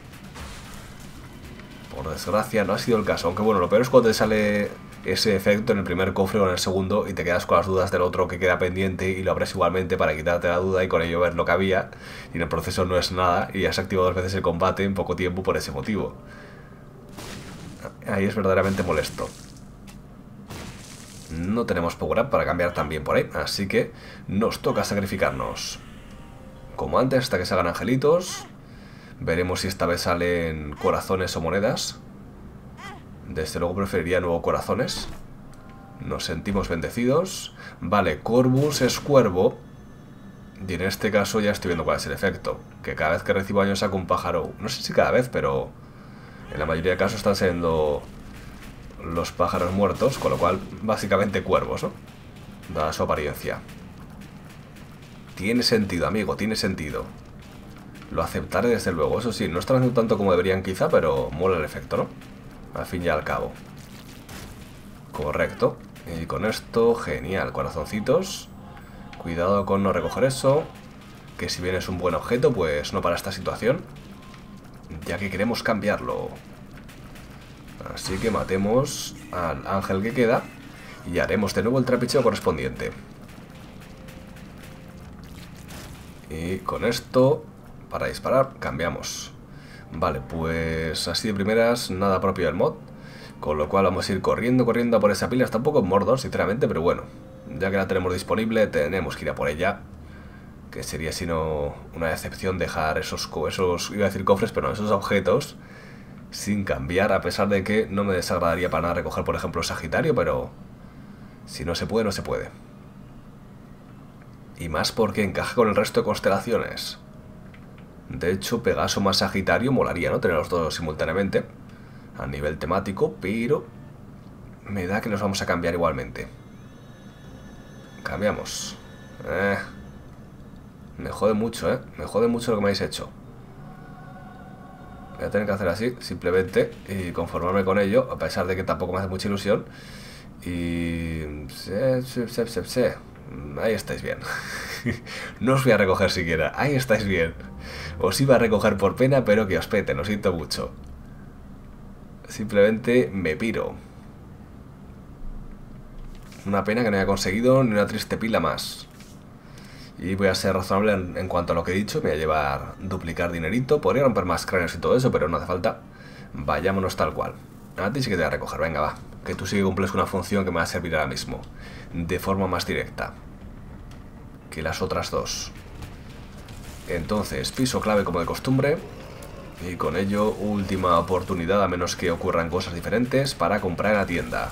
Por desgracia no ha sido el caso, aunque bueno, lo peor es cuando te sale... ese efecto en el primer cofre o en el segundo y te quedas con las dudas del otro que queda pendiente y lo abres igualmente para quitarte la duda y con ello ver lo que había, y en el proceso no es nada y has activado dos veces el combate en poco tiempo por ese motivo. Ahí es verdaderamente molesto. No tenemos power up para cambiar también por ahí, así que nos toca sacrificarnos como antes hasta que salgan angelitos. Veremos si esta vez salen corazones o monedas. Desde luego preferiría nuevos corazones. Nos sentimos bendecidos. Vale, Corvus es cuervo. Y en este caso ya estoy viendo cuál es el efecto. Que cada vez que recibo daño saco un pájaro. No sé si cada vez, pero en la mayoría de casos están siendo los pájaros muertos. Con lo cual, básicamente cuervos, ¿no? Dada su apariencia. Tiene sentido, amigo, tiene sentido. Lo aceptaré desde luego. Eso sí, no están haciendo tanto como deberían quizá, pero mola el efecto, ¿no? Al fin y al cabo. Correcto. Y con esto, genial. Corazoncitos. Cuidado con no recoger eso, que si bien es un buen objeto, pues no para esta situación, ya que queremos cambiarlo. Así que matemos al ángel que queda y haremos de nuevo el trapicheo correspondiente. Y con esto, para disparar, cambiamos. Vale, pues así de primeras, nada propio del mod. Con lo cual vamos a ir corriendo a por esa pila. Está un poco mordor, sinceramente, pero bueno. Ya que la tenemos disponible, tenemos que ir a por ella. Que sería, si no, una decepción dejar esos iba a decir cofres, pero no, esos objetos sin cambiar. A pesar de que no me desagradaría para nada recoger, por ejemplo, Sagitario, pero si no se puede, no se puede. Y más porque encaja con el resto de constelaciones. De hecho, Pegaso más Sagitario molaría, ¿no? Tener los dos simultáneamente a nivel temático, pero me da que los vamos a cambiar igualmente. Cambiamos. Me jode mucho, ¿eh? Me jode mucho lo que me habéis hecho. Voy a tener que hacer así, simplemente, y conformarme con ello, a pesar de que tampoco me hace mucha ilusión. Y... ahí estáis bien. No os voy a recoger siquiera. Ahí estáis bien. Os iba a recoger por pena, pero que os pete, lo siento mucho. Simplemente me piro. Una pena que no haya conseguido ni una triste pila más. Y voy a ser razonable en cuanto a lo que he dicho. Me voy a llevar duplicar dinerito. Podría romper más cráneos y todo eso, pero no hace falta. Vayámonos tal cual. A ti sí que te voy a recoger, venga va. Que tú sí que cumples una función que me va a servir ahora mismo. De forma más directa. que las otras dos. Entonces, piso clave como de costumbre. Y con ello, última oportunidad, a menos que ocurran cosas diferentes, para comprar en la tienda.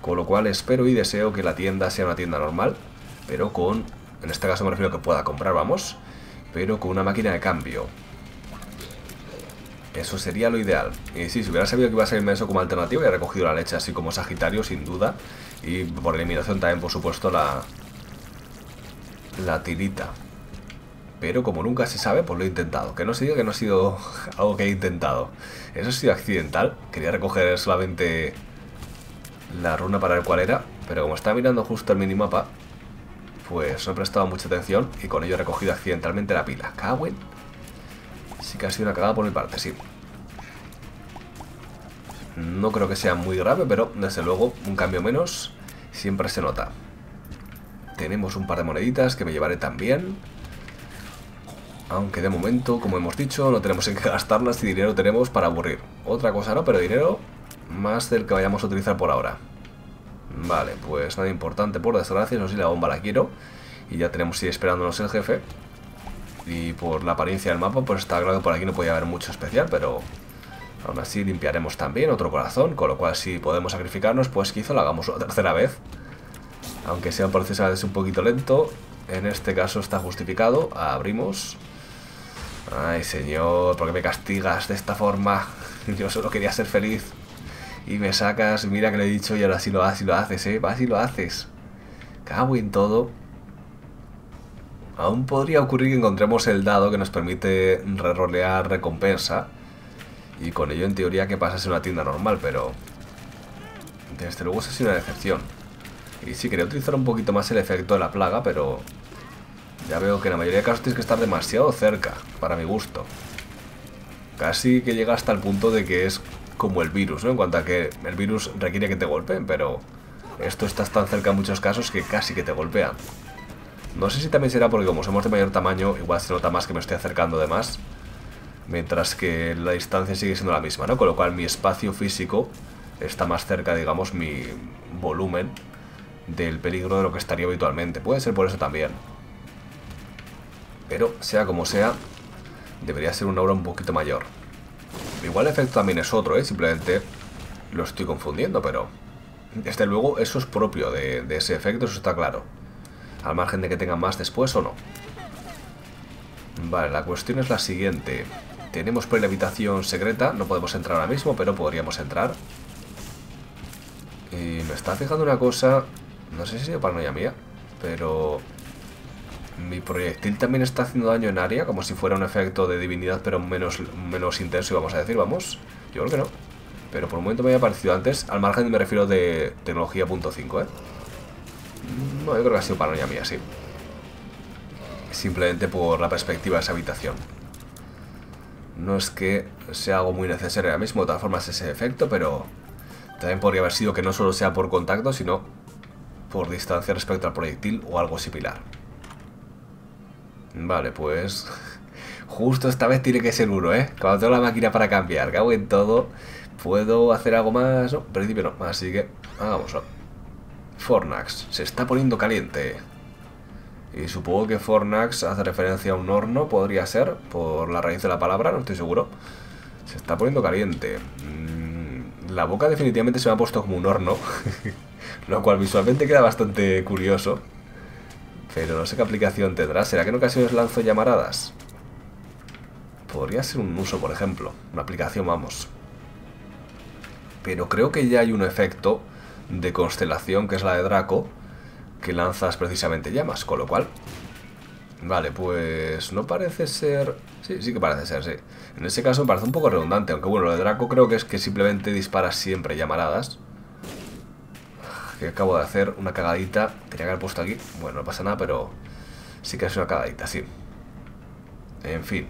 Con lo cual espero y deseo que la tienda sea una tienda normal, pero con... En este caso me refiero a que pueda comprar, vamos, pero con una máquina de cambio. Eso sería lo ideal. Y sí, si hubiera sabido que iba a salirme eso como alternativa, hubiera recogido la leche así como Sagitario, sin duda. Y por eliminación también, por supuesto, la tirita. Pero como nunca se sabe, pues lo he intentado. Que no se diga que no ha sido algo que he intentado. Eso ha sido accidental. Quería recoger solamente la runa para ver cuál era, pero como estaba mirando justo el minimapa, pues no he prestado mucha atención y con ello he recogido accidentalmente la pila. Cagüen. Sí que ha sido una cagada por mi parte, sí. No creo que sea muy grave, pero desde luego un cambio menos siempre se nota. Tenemos un par de moneditas que me llevaré también. Aunque de momento, como hemos dicho, no tenemos en qué gastarlas y dinero tenemos para aburrir. Otra cosa no, pero dinero más del que vayamos a utilizar por ahora. Vale, pues nada importante por desgracia, no sé si la bomba la quiero. Y ya tenemos ir esperándonos el jefe. Y por la apariencia del mapa, pues está claro que por aquí no podía haber mucho especial, pero aún así limpiaremos también otro corazón. Con lo cual si podemos sacrificarnos, pues quizá lo hagamos una tercera vez. Aunque sea un proceso a veces un poquito lento, en este caso está justificado. Abrimos. Ay, señor, ¿por qué me castigas de esta forma? Yo solo quería ser feliz. Y me sacas, mira que lo he dicho y ahora sí lo haces, vas y lo haces. Cago en todo. Aún podría ocurrir que encontremos el dado que nos permite rerolear recompensa. Y con ello en teoría que pasase una tienda normal, pero... Desde luego eso ha sido una decepción. Y sí, quería utilizar un poquito más el efecto de la plaga, pero... Ya veo que en la mayoría de casos tienes que estar demasiado cerca, para mi gusto. Casi que llega hasta el punto de que es como el virus, ¿no? En cuanto a que el virus requiere que te golpeen, pero esto estás tan cerca en muchos casos que casi que te golpean. No sé si también será porque como somos de mayor tamaño, igual se nota más que me estoy acercando de más, mientras que la distancia sigue siendo la misma, ¿no? Con lo cual mi espacio físico está más cerca, digamos, mi volumen del peligro de lo que estaría habitualmente. Puede ser por eso también. Pero, sea como sea, debería ser una aura un poquito mayor. Igual el efecto también es otro, simplemente lo estoy confundiendo, pero desde luego eso es propio de ese efecto, eso está claro. Al margen de que tengan más después o no. Vale, la cuestión es la siguiente. Tenemos por ahí la habitación secreta, no podemos entrar ahora mismo, pero podríamos entrar. Y me está fijando una cosa, no sé si es paranoia mía, pero... Mi proyectil también está haciendo daño en área, como si fuera un efecto de divinidad, pero menos intenso, vamos a decir, vamos. Yo creo que no. Pero por un momento me había parecido antes, al margen me refiero de tecnología .5, No, yo creo que ha sido paranoia mía, sí. Simplemente por la perspectiva de esa habitación. No es que sea algo muy necesario ahora mismo, de todas formas ese efecto, pero... También podría haber sido que no solo sea por contacto, sino por distancia respecto al proyectil o algo similar. Vale, pues justo esta vez tiene que ser uno, Cuando tengo la máquina para cambiar, cago en todo. ¿Puedo hacer algo más? No, en principio no, así que hagámoslo. Fornax, se está poniendo caliente. Y supongo que Fornax hace referencia a un horno, podría ser, por la raíz de la palabra, no estoy seguro. Se está poniendo caliente. La boca definitivamente se me ha puesto como un horno, lo cual visualmente queda bastante curioso. Pero no sé qué aplicación tendrá. ¿Será que en ocasiones lanzo llamaradas? Podría ser un uso, por ejemplo. Una aplicación, vamos. Pero creo que ya hay un efecto de constelación, que es la de Draco, que lanzas precisamente llamas, con lo cual... Vale, pues no parece ser... Sí, sí que parece ser, sí. En ese caso me parece un poco redundante, aunque bueno, lo de Draco creo que es que simplemente disparas siempre llamaradas. Que acabo de hacer una cagadita, tenía que haber puesto aquí, bueno, no pasa nada, pero sí que es una cagadita, sí. En fin,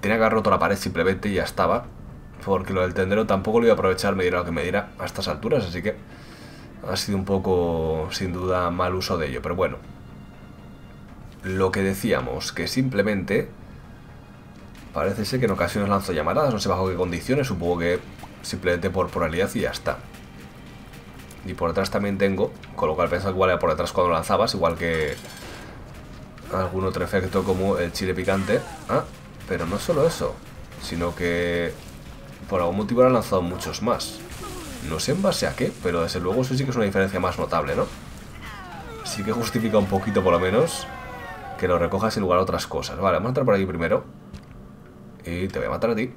tenía que haber roto la pared simplemente y ya estaba, porque lo del tendero tampoco lo iba a aprovechar, me diera lo que me diera a estas alturas, así que ha sido un poco, sin duda, mal uso de ello, pero bueno. Lo que decíamos, que simplemente parece ser que en ocasiones lanzo llamaradas, no sé bajo qué condiciones, supongo que simplemente por probabilidad y ya está. Y por detrás también tengo, con lo cual pensaba que igual era por detrás cuando lanzabas, igual que algún otro efecto como el chile picante. Ah, pero no solo eso, sino que por algún motivo han lanzado muchos más. No sé en base a qué, pero desde luego eso sí que es una diferencia más notable, ¿no? Sí que justifica un poquito, por lo menos, que lo recojas en lugar de otras cosas. Vale, vamos a entrar por aquí primero. Y te voy a matar a ti.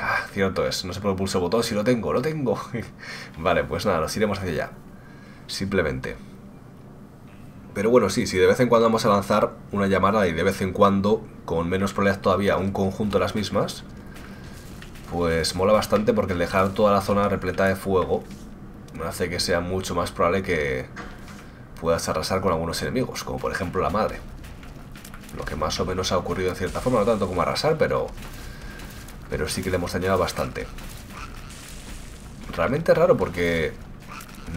Ah, cierto es, no sé por qué pulso el botón, si lo tengo, lo tengo. Vale, pues nada, nos iremos hacia allá. Simplemente. Pero bueno, sí, si de vez en cuando vamos a lanzar una llamada y de vez en cuando, con menos probabilidad todavía, un conjunto de las mismas, pues mola bastante porque el dejar toda la zona repleta de fuego hace que sea mucho más probable que puedas arrasar con algunos enemigos, como por ejemplo la madre. Lo que más o menos ha ocurrido en cierta forma, no tanto como arrasar, pero sí que le hemos dañado bastante. Realmente es raro porque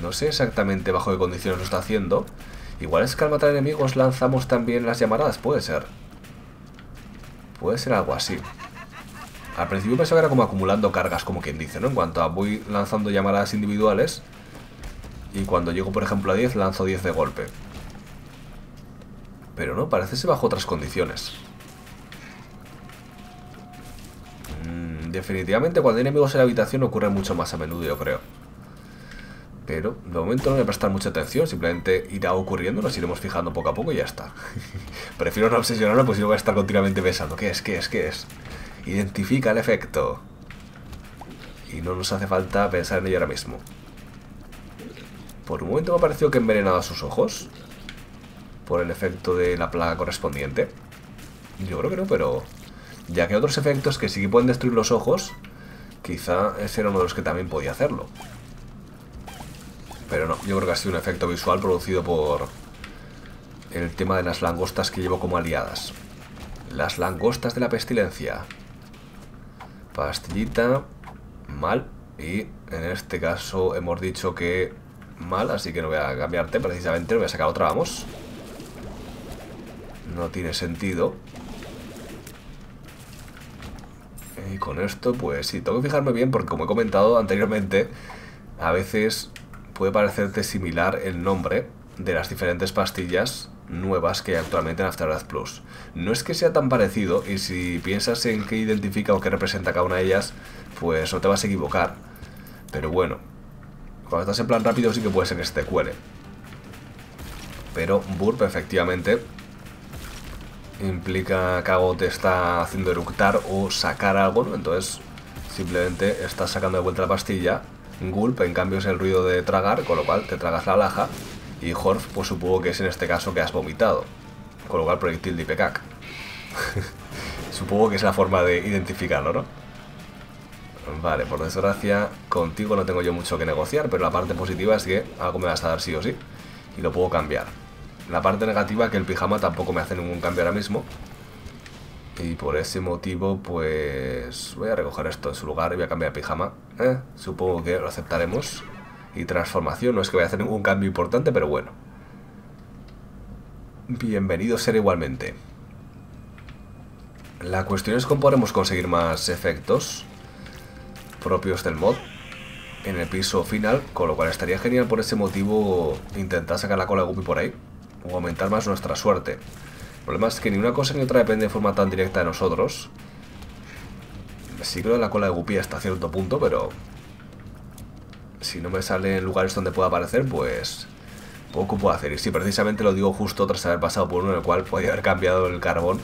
no sé exactamente bajo qué condiciones lo está haciendo. Igual es que al matar enemigos lanzamos también las llamaradas, puede ser. Puede ser algo así. Al principio pensaba que era como acumulando cargas, como quien dice, ¿no? En cuanto a voy lanzando llamaradas individuales y cuando llego, por ejemplo, a 10, lanzo 10 de golpe. Pero no, parece ser bajo otras condiciones. Definitivamente cuando hay enemigos en la habitación ocurre mucho más a menudo, yo creo. Pero de momento no voy a prestar mucha atención, simplemente irá ocurriendo, nos iremos fijando poco a poco y ya está. Prefiero no obsesionarme, pues yo voy a estar continuamente pensando, ¿qué es? ¿Qué es? ¿Qué es? Identifica el efecto. Y no nos hace falta pensar en ello ahora mismo. Por un momento me ha parecido que he envenenado a sus ojos por el efecto de la plaga correspondiente. Yo creo que no, pero ya que hay otros efectos que sí que pueden destruir los ojos, quizá ese era uno de los que también podía hacerlo. Pero no, yo creo que ha sido un efecto visual producido por el tema de las langostas que llevo como aliadas. Las langostas de la pestilencia. Pastillita, mal. Y en este caso hemos dicho que mal, así que no voy a cambiarte precisamente, no voy a sacar otra, vamos. No tiene sentido. Y con esto, pues sí, tengo que fijarme bien porque como he comentado anteriormente, a veces puede parecerte similar el nombre de las diferentes pastillas nuevas que hay actualmente en Afterbirth Plus. No es que sea tan parecido y si piensas en qué identifica o qué representa cada una de ellas, pues no te vas a equivocar. Pero bueno, cuando estás en plan rápido sí que puede ser que se te cuele. Pero burp efectivamente implica que algo te está haciendo eructar o sacar algo, ¿no? Entonces simplemente estás sacando de vuelta la pastilla. Gulp en cambio es el ruido de tragar, con lo cual te tragas la laja. Y Horf, pues supongo que es en este caso que has vomitado, con lo cual proyectil de IPCAC. Supongo que es la forma de identificarlo, ¿no? Vale, por desgracia contigo no tengo yo mucho que negociar, pero la parte positiva es que algo me vas a dar sí o sí y lo puedo cambiar. La parte negativa, que el pijama tampoco me hace ningún cambio ahora mismo y por ese motivo pues voy a recoger esto en su lugar y voy a cambiar de pijama. Supongo que lo aceptaremos. Y transformación, no es que vaya a hacer ningún cambio importante, pero bueno. Bienvenido ser igualmente. La cuestión es cómo podremos conseguir más efectos propios del mod en el piso final, con lo cual estaría genial por ese motivo intentar sacar la cola de Guppy por ahí o aumentar más nuestra suerte. El problema es que ni una cosa ni otra depende de forma tan directa de nosotros. Sí creo que la cola de Guppy hasta cierto punto, pero si no me sale en lugares donde pueda aparecer, pues poco puedo hacer. Y sí, precisamente lo digo justo tras haber pasado por uno en el cual podía haber cambiado el carbón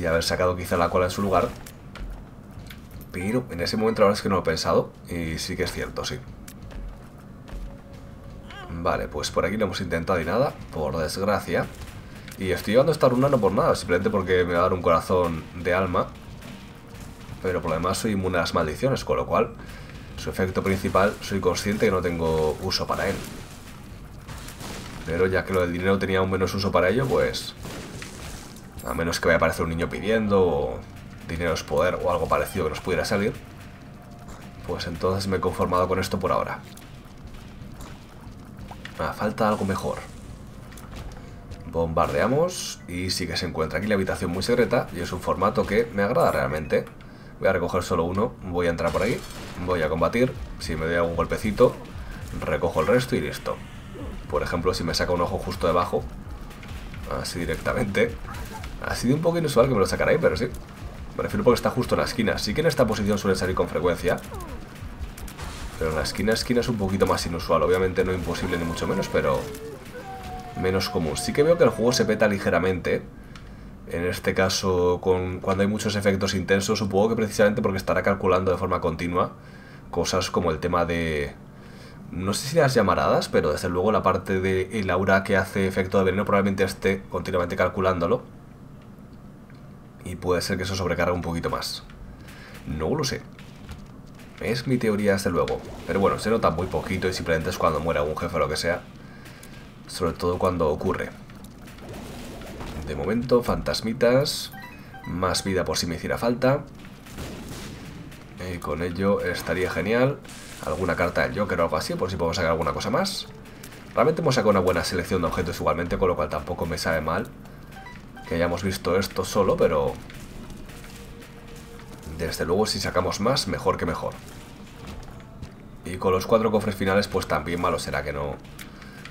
y haber sacado quizá la cola en su lugar. Pero en ese momento la verdad es que no lo he pensado y sí que es cierto, sí. Vale, pues por aquí no hemos intentado y nada, por desgracia. Y estoy llevando esta runa no por nada, simplemente porque me va a dar un corazón de alma. Pero por lo demás soy inmune a las maldiciones, con lo cual su efecto principal, soy consciente que no tengo uso para él. Pero ya que lo del dinero tenía aún menos uso para ello, pues a menos que vaya a aparecer un niño pidiendo o dinero es poder o algo parecido que nos pudiera salir, pues entonces me he conformado con esto por ahora. Falta algo mejor. Bombardeamos y sí que se encuentra aquí la habitación muy secreta y es un formato que me agrada realmente. Voy a recoger solo uno, voy a entrar por ahí, voy a combatir, si me doy algún golpecito, recojo el resto y listo. Por ejemplo, si me saca un ojo justo debajo, así directamente. Ha sido un poco inusual que me lo sacara ahí, pero sí. Me refiero porque está justo en la esquina. Sí que en esta posición suele salir con frecuencia, pero en la esquina es un poquito más inusual. Obviamente no imposible ni mucho menos, pero menos común. Sí que veo que el juego se peta ligeramente. En este caso, cuando hay muchos efectos intensos, supongo que precisamente porque estará calculando de forma continua cosas como el tema de... no sé si las llamaradas, pero desde luego la parte del aura que hace efecto de veneno probablemente esté continuamente calculándolo. Y puede ser que eso sobrecargue un poquito más. No lo sé. Es mi teoría desde luego. Pero bueno, se nota muy poquito y simplemente es cuando muere algún jefe o lo que sea. Sobre todo cuando ocurre. De momento, fantasmitas. Más vida por si me hiciera falta. Y con ello estaría genial. Alguna carta del Joker o algo así, por si podemos sacar alguna cosa más. Realmente hemos sacado una buena selección de objetos igualmente, con lo cual tampoco me sabe mal que hayamos visto esto solo, pero desde luego si sacamos más, mejor que mejor. Y con los 4 cofres finales, pues también malo será que no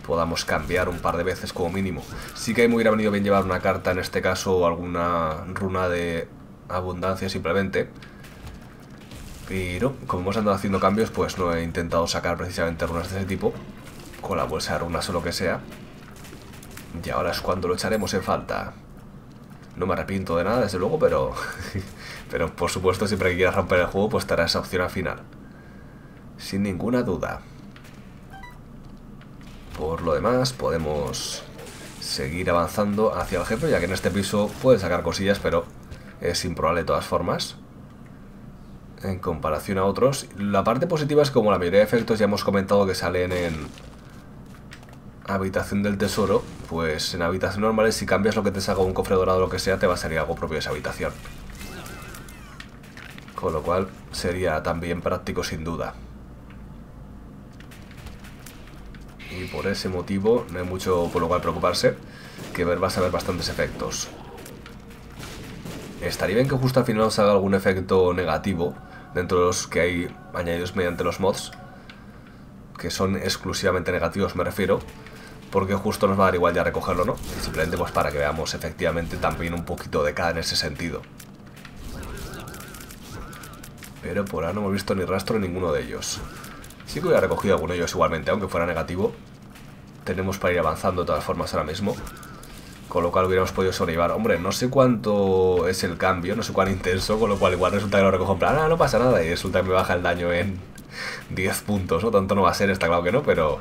podamos cambiar un par de veces como mínimo. Sí que me hubiera venido bien llevar una carta en este caso, o alguna runa de abundancia simplemente. Pero como hemos andado haciendo cambios, pues no he intentado sacar precisamente runas de ese tipo, con la bolsa de runas o lo que sea. Y ahora es cuando lo echaremos en falta. No me arrepiento de nada, desde luego, pero pero por supuesto siempre que quieras romper el juego, pues estará esa opción al final, sin ninguna duda. Por lo demás, podemos seguir avanzando hacia el jefe, ya que en este piso puedes sacar cosillas, pero es improbable de todas formas en comparación a otros. La parte positiva es que, como la mayoría de efectos ya hemos comentado que salen en habitación del tesoro, pues en habitación normal, si cambias lo que te salga un cofre dorado o lo que sea, te va a salir algo propio de esa habitación. Con lo cual sería también práctico sin duda. Y por ese motivo no hay mucho por lo cual preocuparse, que vas a ver bastantes efectos. Estaría bien que justo al final os haga algún efecto negativo dentro de los que hay añadidos mediante los mods, que son exclusivamente negativos, me refiero, porque justo nos va a dar igual ya recogerlo, ¿no? Y simplemente pues para que veamos efectivamente también un poquito de cada en ese sentido. Pero por ahora no hemos visto ni rastro de ninguno de ellos. Sí que hubiera recogido alguno de ellos igualmente, aunque fuera negativo. Tenemos para ir avanzando de todas formas ahora mismo, con lo cual hubiéramos podido sobrellevar. Hombre, no sé cuánto es el cambio, no sé cuán intenso, con lo cual igual resulta que lo recojo en plan, ah, no pasa nada, y resulta que me baja el daño en 10 puntos, ¿no? Tanto no va a ser, está claro que no, pero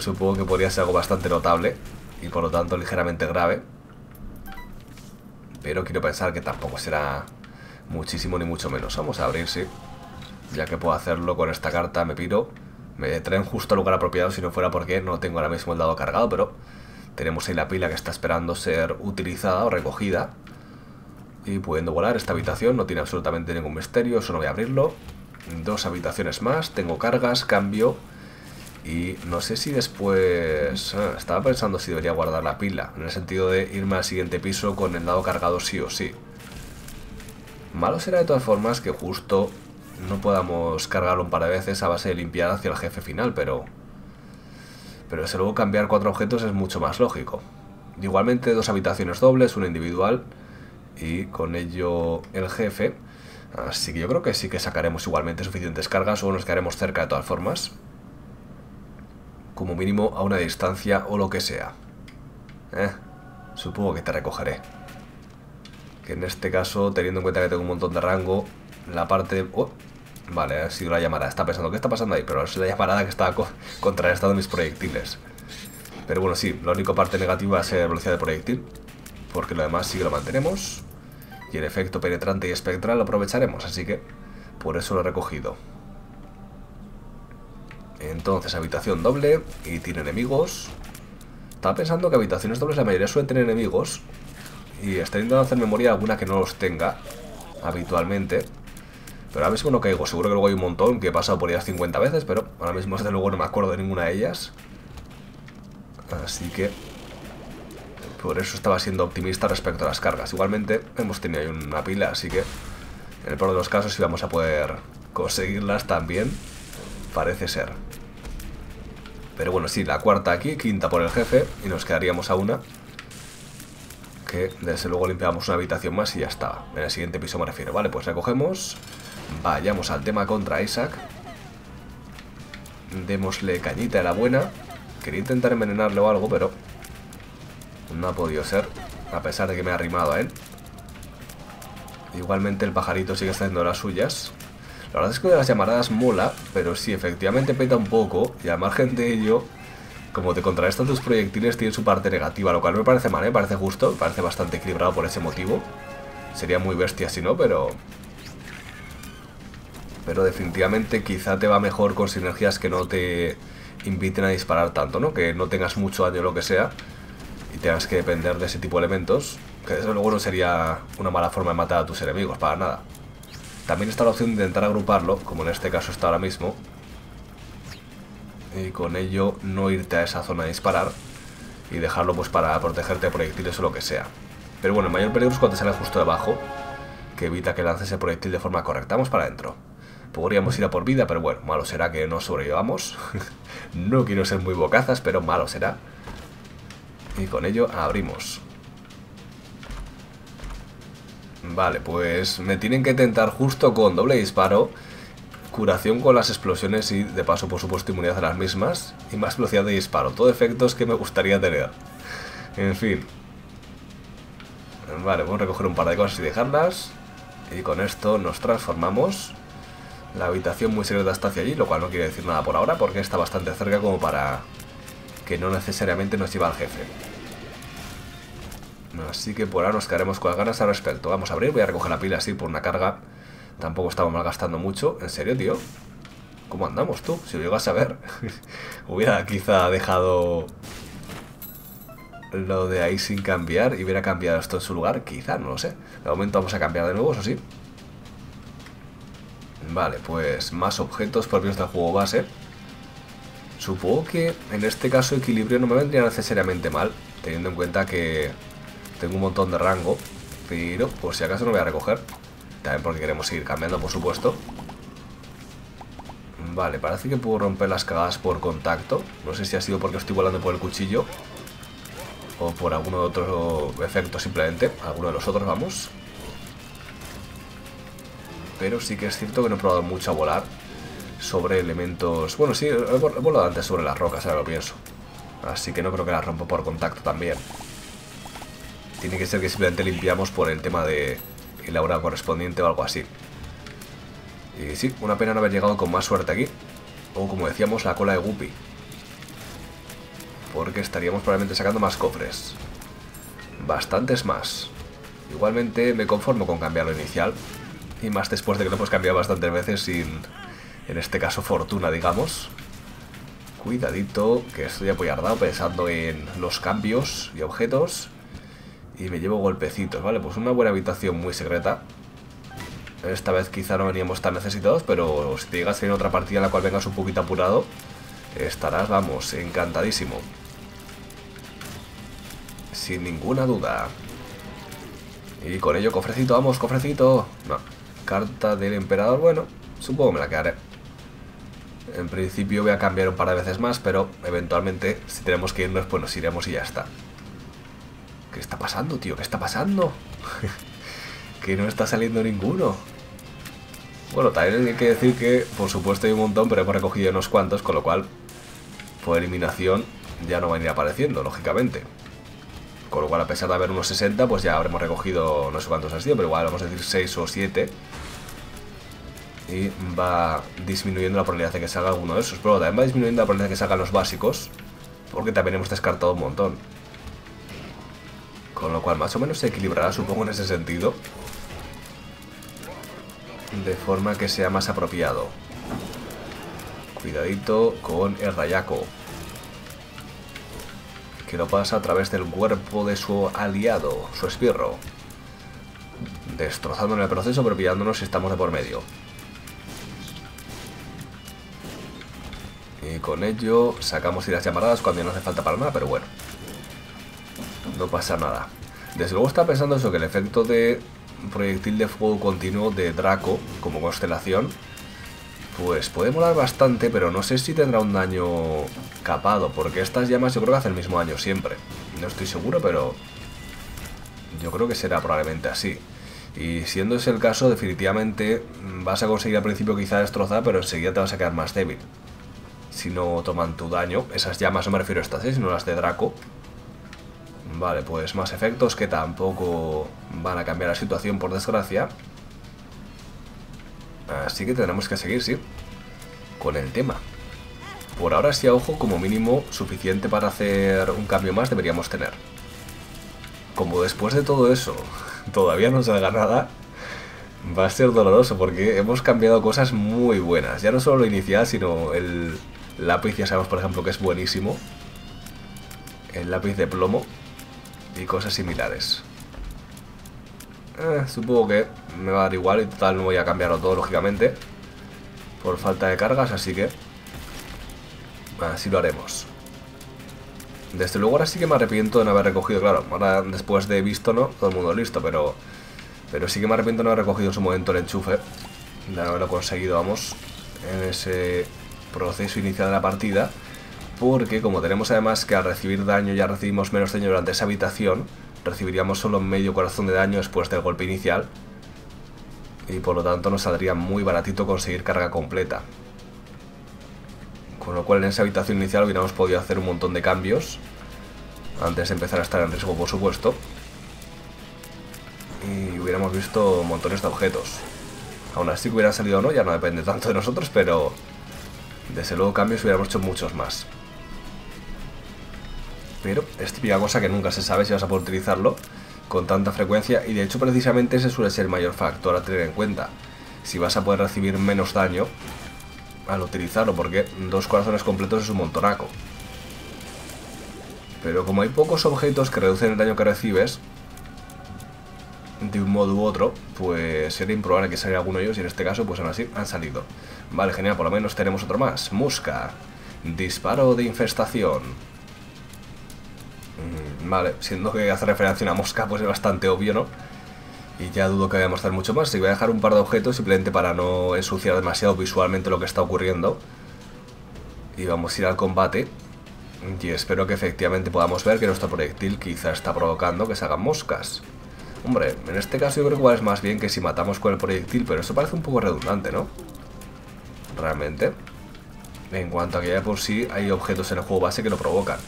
supongo que podría ser algo bastante notable y por lo tanto ligeramente grave. Pero quiero pensar que tampoco será muchísimo ni mucho menos. Vamos a abrir, sí, ya que puedo hacerlo con esta carta. Me piro, me traen justo al lugar apropiado, si no fuera porque no tengo ahora mismo el dado cargado, pero tenemos ahí la pila que está esperando ser utilizada o recogida. Y pudiendo volar, esta habitación no tiene absolutamente ningún misterio, eso no voy a abrirlo. 2 habitaciones más, tengo cargas, cambio. Y no sé si después... estaba pensando si debería guardar la pila, en el sentido de irme al siguiente piso con el dado cargado sí o sí. Malo será de todas formas que justo no podamos cargarlo un par de veces a base de limpiar hacia el jefe final, pero desde luego cambiar 4 objetos es mucho más lógico. Igualmente 2 habitaciones dobles, una individual y con ello el jefe. Así que yo creo que sí que sacaremos igualmente suficientes cargas, o nos quedaremos cerca de todas formas, como mínimo a una distancia o lo que sea. Supongo que te recogeré, que en este caso, teniendo en cuenta que tengo un montón de rango, la parte... vale, ha sido la llamada. Está pensando, ¿qué está pasando ahí? Pero es la llamarada que estaba contrarrestando mis proyectiles. Pero bueno, sí, la única parte negativa es la velocidad de proyectil, porque lo demás sí que lo mantenemos. Y el efecto penetrante y espectral lo aprovecharemos, así que por eso lo he recogido. Entonces, habitación doble y tiene enemigos. Estaba pensando que habitaciones dobles la mayoría suelen tener enemigos, y estoy intentando hacer memoria alguna que no los tenga habitualmente. Pero ahora mismo no caigo, seguro que luego hay un montón que he pasado por ellas 50 veces, pero ahora mismo desde luego no me acuerdo de ninguna de ellas. Así que por eso estaba siendo optimista respecto a las cargas. Igualmente hemos tenido ahí una pila, así que en el peor de los casos sí vamos a poder conseguirlas también, parece ser. Pero bueno, sí, la cuarta aquí, quinta por el jefe, y nos quedaríamos a una. Que desde luego limpiamos una habitación más y ya está. En el siguiente piso me refiero. Vale, pues recogemos. Vayamos al tema contra Isaac. Démosle cañita a la buena. Quería intentar envenenarle o algo, pero no ha podido ser, a pesar de que me ha arrimado a él. Igualmente el pajarito sigue haciendo las suyas. La verdad es que de las llamaradas mola, pero sí, efectivamente peta un poco. Y al margen de ello, como te contrarrestan tus proyectiles, tiene su parte negativa, lo cual me parece mal, me parece justo, me parece bastante equilibrado por ese motivo. Sería muy bestia si no, pero definitivamente quizá te va mejor con sinergias que no te inviten a disparar tanto, ¿no? Que no tengas mucho daño o lo que sea y tengas que depender de ese tipo de elementos, que desde luego no sería una mala forma de matar a tus enemigos, para nada. También está la opción de intentar agruparlo, como en este caso está ahora mismo, y con ello no irte a esa zona de disparar y dejarlo pues para protegerte de proyectiles o lo que sea. Pero bueno, el mayor peligro es cuando te sale justo debajo, que evita que lances el proyectil de forma correcta. Vamos para adentro. Podríamos ir a por vida, pero bueno, malo será que no sobrevivamos. No quiero ser muy bocazas, pero malo será. Y con ello abrimos. Vale, pues me tienen que tentar justo con doble disparo, curación con las explosiones y de paso por supuesto inmunidad a las mismas y más velocidad de disparo, todo efectos que me gustaría tener. En fin. Vale, vamos a recoger un par de cosas y dejarlas. Y con esto nos transformamos. La habitación muy secreta está hacia allí, lo cual no quiere decir nada por ahora porque está bastante cerca como para que no necesariamente nos lleve al jefe. Así que por ahora nos quedaremos con las ganas al respecto. Vamos a abrir, voy a recoger la pila así por una carga. Tampoco estamos malgastando mucho. ¿En serio, tío? ¿Cómo andamos, tú? Si lo llegas a ver. Hubiera quizá dejado lo de ahí sin cambiar y hubiera cambiado esto en su lugar. Quizá, no lo sé. De momento vamos a cambiar de nuevo, eso sí. Vale, pues más objetos propios del juego base. Supongo que en este caso equilibrio no me vendría necesariamente mal, teniendo en cuenta que tengo un montón de rango. Pero por si acaso no voy a recoger, también porque queremos seguir cambiando, por supuesto. Vale, parece que puedo romper las cagadas por contacto. No sé si ha sido porque estoy volando por el cuchillo o por alguno de otros efectos simplemente. Alguno de los otros, vamos. Pero sí que es cierto que no he probado mucho a volar sobre elementos. Bueno, sí, he volado antes sobre las rocas, ahora lo pienso. Así que no creo que las rompa por contacto también. Tiene que ser que simplemente limpiamos por el tema de el aura correspondiente o algo así. Y sí, una pena no haber llegado con más suerte aquí. O como decíamos, la cola de Guppy. Porque estaríamos probablemente sacando más cofres. Bastantes más. Igualmente me conformo con cambiar lo inicial. Y más después de que lo hemos cambiado bastantes veces sin, en este caso, fortuna, digamos. Cuidadito, que estoy apoyardado pensando en los cambios y objetos. Y me llevo golpecitos, ¿vale? Pues una buena habitación muy secreta. Esta vez quizá no veníamos tan necesitados, pero si te llegas a ir a otra partida en la cual vengas un poquito apurado, estarás, vamos, encantadísimo. Sin ninguna duda. Y con ello, cofrecito, vamos, cofrecito. No. Carta del emperador, bueno, supongo que me la quedaré. En principio voy a cambiar un par de veces más, pero eventualmente si tenemos que irnos, pues nos iremos y ya está. ¿Qué está pasando, tío? ¿Qué está pasando? Que no está saliendo ninguno. Bueno, también hay que decir que, por supuesto, hay un montón, pero hemos recogido unos cuantos, con lo cual, por eliminación, ya no van a ir apareciendo, lógicamente. Con lo cual, a pesar de haber unos 60, pues ya habremos recogido no sé cuántos han sido, pero igual vamos a decir 6 o 7. Y va disminuyendo la probabilidad de que salga alguno de esos. Pero también va disminuyendo la probabilidad de que salgan los básicos, porque también hemos descartado un montón. Con lo cual, más o menos se equilibrará, supongo, en ese sentido. De forma que sea más apropiado. Cuidadito con el Rayaco, que lo pasa a través del cuerpo de su aliado, su esbirro, destrozando en el proceso, pero pillándonos si estamos de por medio. Y con ello sacamos tiras llamaradas cuando no hace falta para nada, pero bueno, no pasa nada. Desde luego está pensando eso, que el efecto de proyectil de fuego continuo de Draco como constelación Pues puede molar bastante, pero no sé si tendrá un daño capado, porque estas llamas yo creo que hacen el mismo daño siempre. No estoy seguro, pero yo creo que será probablemente así. Y siendo ese el caso, definitivamente vas a conseguir al principio quizá destrozar, pero enseguida te vas a quedar más débil. Si no toman tu daño, esas llamas, no me refiero a estas, sino las de Draco. Vale, pues más efectos que tampoco van a cambiar la situación, por desgracia. Así que tendremos que seguir, sí, con el tema. Por ahora sí, a ojo, como mínimo suficiente para hacer un cambio más deberíamos tener. Como después de todo eso todavía no salga nada, va a ser doloroso porque hemos cambiado cosas muy buenas. Ya no solo lo inicial, sino el lápiz, ya sabemos por ejemplo que es buenísimo. El lápiz de plomo y cosas similares. Supongo que me va a dar igual y total no voy a cambiarlo todo, lógicamente, por falta de cargas, así que así lo haremos. Desde luego ahora sí que me arrepiento de no haber recogido, claro, ahora después de visto, ¿no? Todo el mundo listo, pero sí que me arrepiento de no haber recogido en su momento el enchufe, de no haberlo conseguido, vamos, en ese proceso inicial de la partida, porque como tenemos además que al recibir daño ya recibimos menos daño durante esa habitación, recibiríamos solo medio corazón de daño después del golpe inicial, y por lo tanto nos saldría muy baratito conseguir carga completa. Con lo cual en esa habitación inicial hubiéramos podido hacer un montón de cambios antes de empezar a estar en riesgo, por supuesto, y hubiéramos visto montones de objetos. Aún así que hubiera salido o no ya no depende tanto de nosotros, pero desde luego cambios hubiéramos hecho muchos más. Pero es típica cosa que nunca se sabe si vas a poder utilizarlo con tanta frecuencia, y de hecho precisamente ese suele ser el mayor factor a tener en cuenta, si vas a poder recibir menos daño al utilizarlo, porque dos corazones completos es un montonaco. Pero como hay pocos objetos que reducen el daño que recibes de un modo u otro, pues sería improbable que salga alguno de ellos, y en este caso pues aún así han salido. Vale, genial, por lo menos tenemos otro más. Musca, disparo de infestación. Vale, siendo que hace referencia a una mosca, pues es bastante obvio, ¿no? Y ya dudo que vayamos a hacer mucho más. Así que voy a dejar un par de objetos simplemente para no ensuciar demasiado visualmente lo que está ocurriendo. Y vamos a ir al combate. Y espero que efectivamente podamos ver que nuestro proyectil quizá está provocando que se hagan moscas. Hombre, en este caso yo creo que igual es más bien que si matamos con el proyectil, pero eso parece un poco redundante, ¿no? Realmente. En cuanto a que ya por sí hay objetos en el juego base que lo provocan.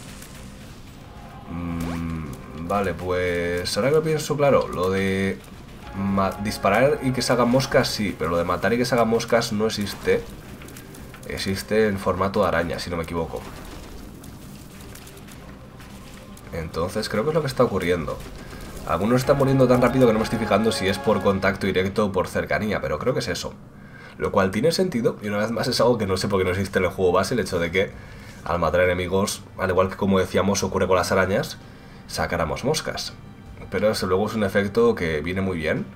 Vale, pues ahora que lo pienso, claro, lo de disparar y que salgan moscas sí, pero lo de matar y que salgan moscas no existe. Existe en formato de araña, si no me equivoco. Entonces creo que es lo que está ocurriendo. Algunos están muriendo tan rápido que no me estoy fijando si es por contacto directo o por cercanía, pero creo que es eso. Lo cual tiene sentido, y una vez más es algo que no sé por qué no existe en el juego base, el hecho de que al matar enemigos, al igual que como decíamos ocurre con las arañas, sacáramos moscas. Pero eso luego es un efecto que viene muy bien.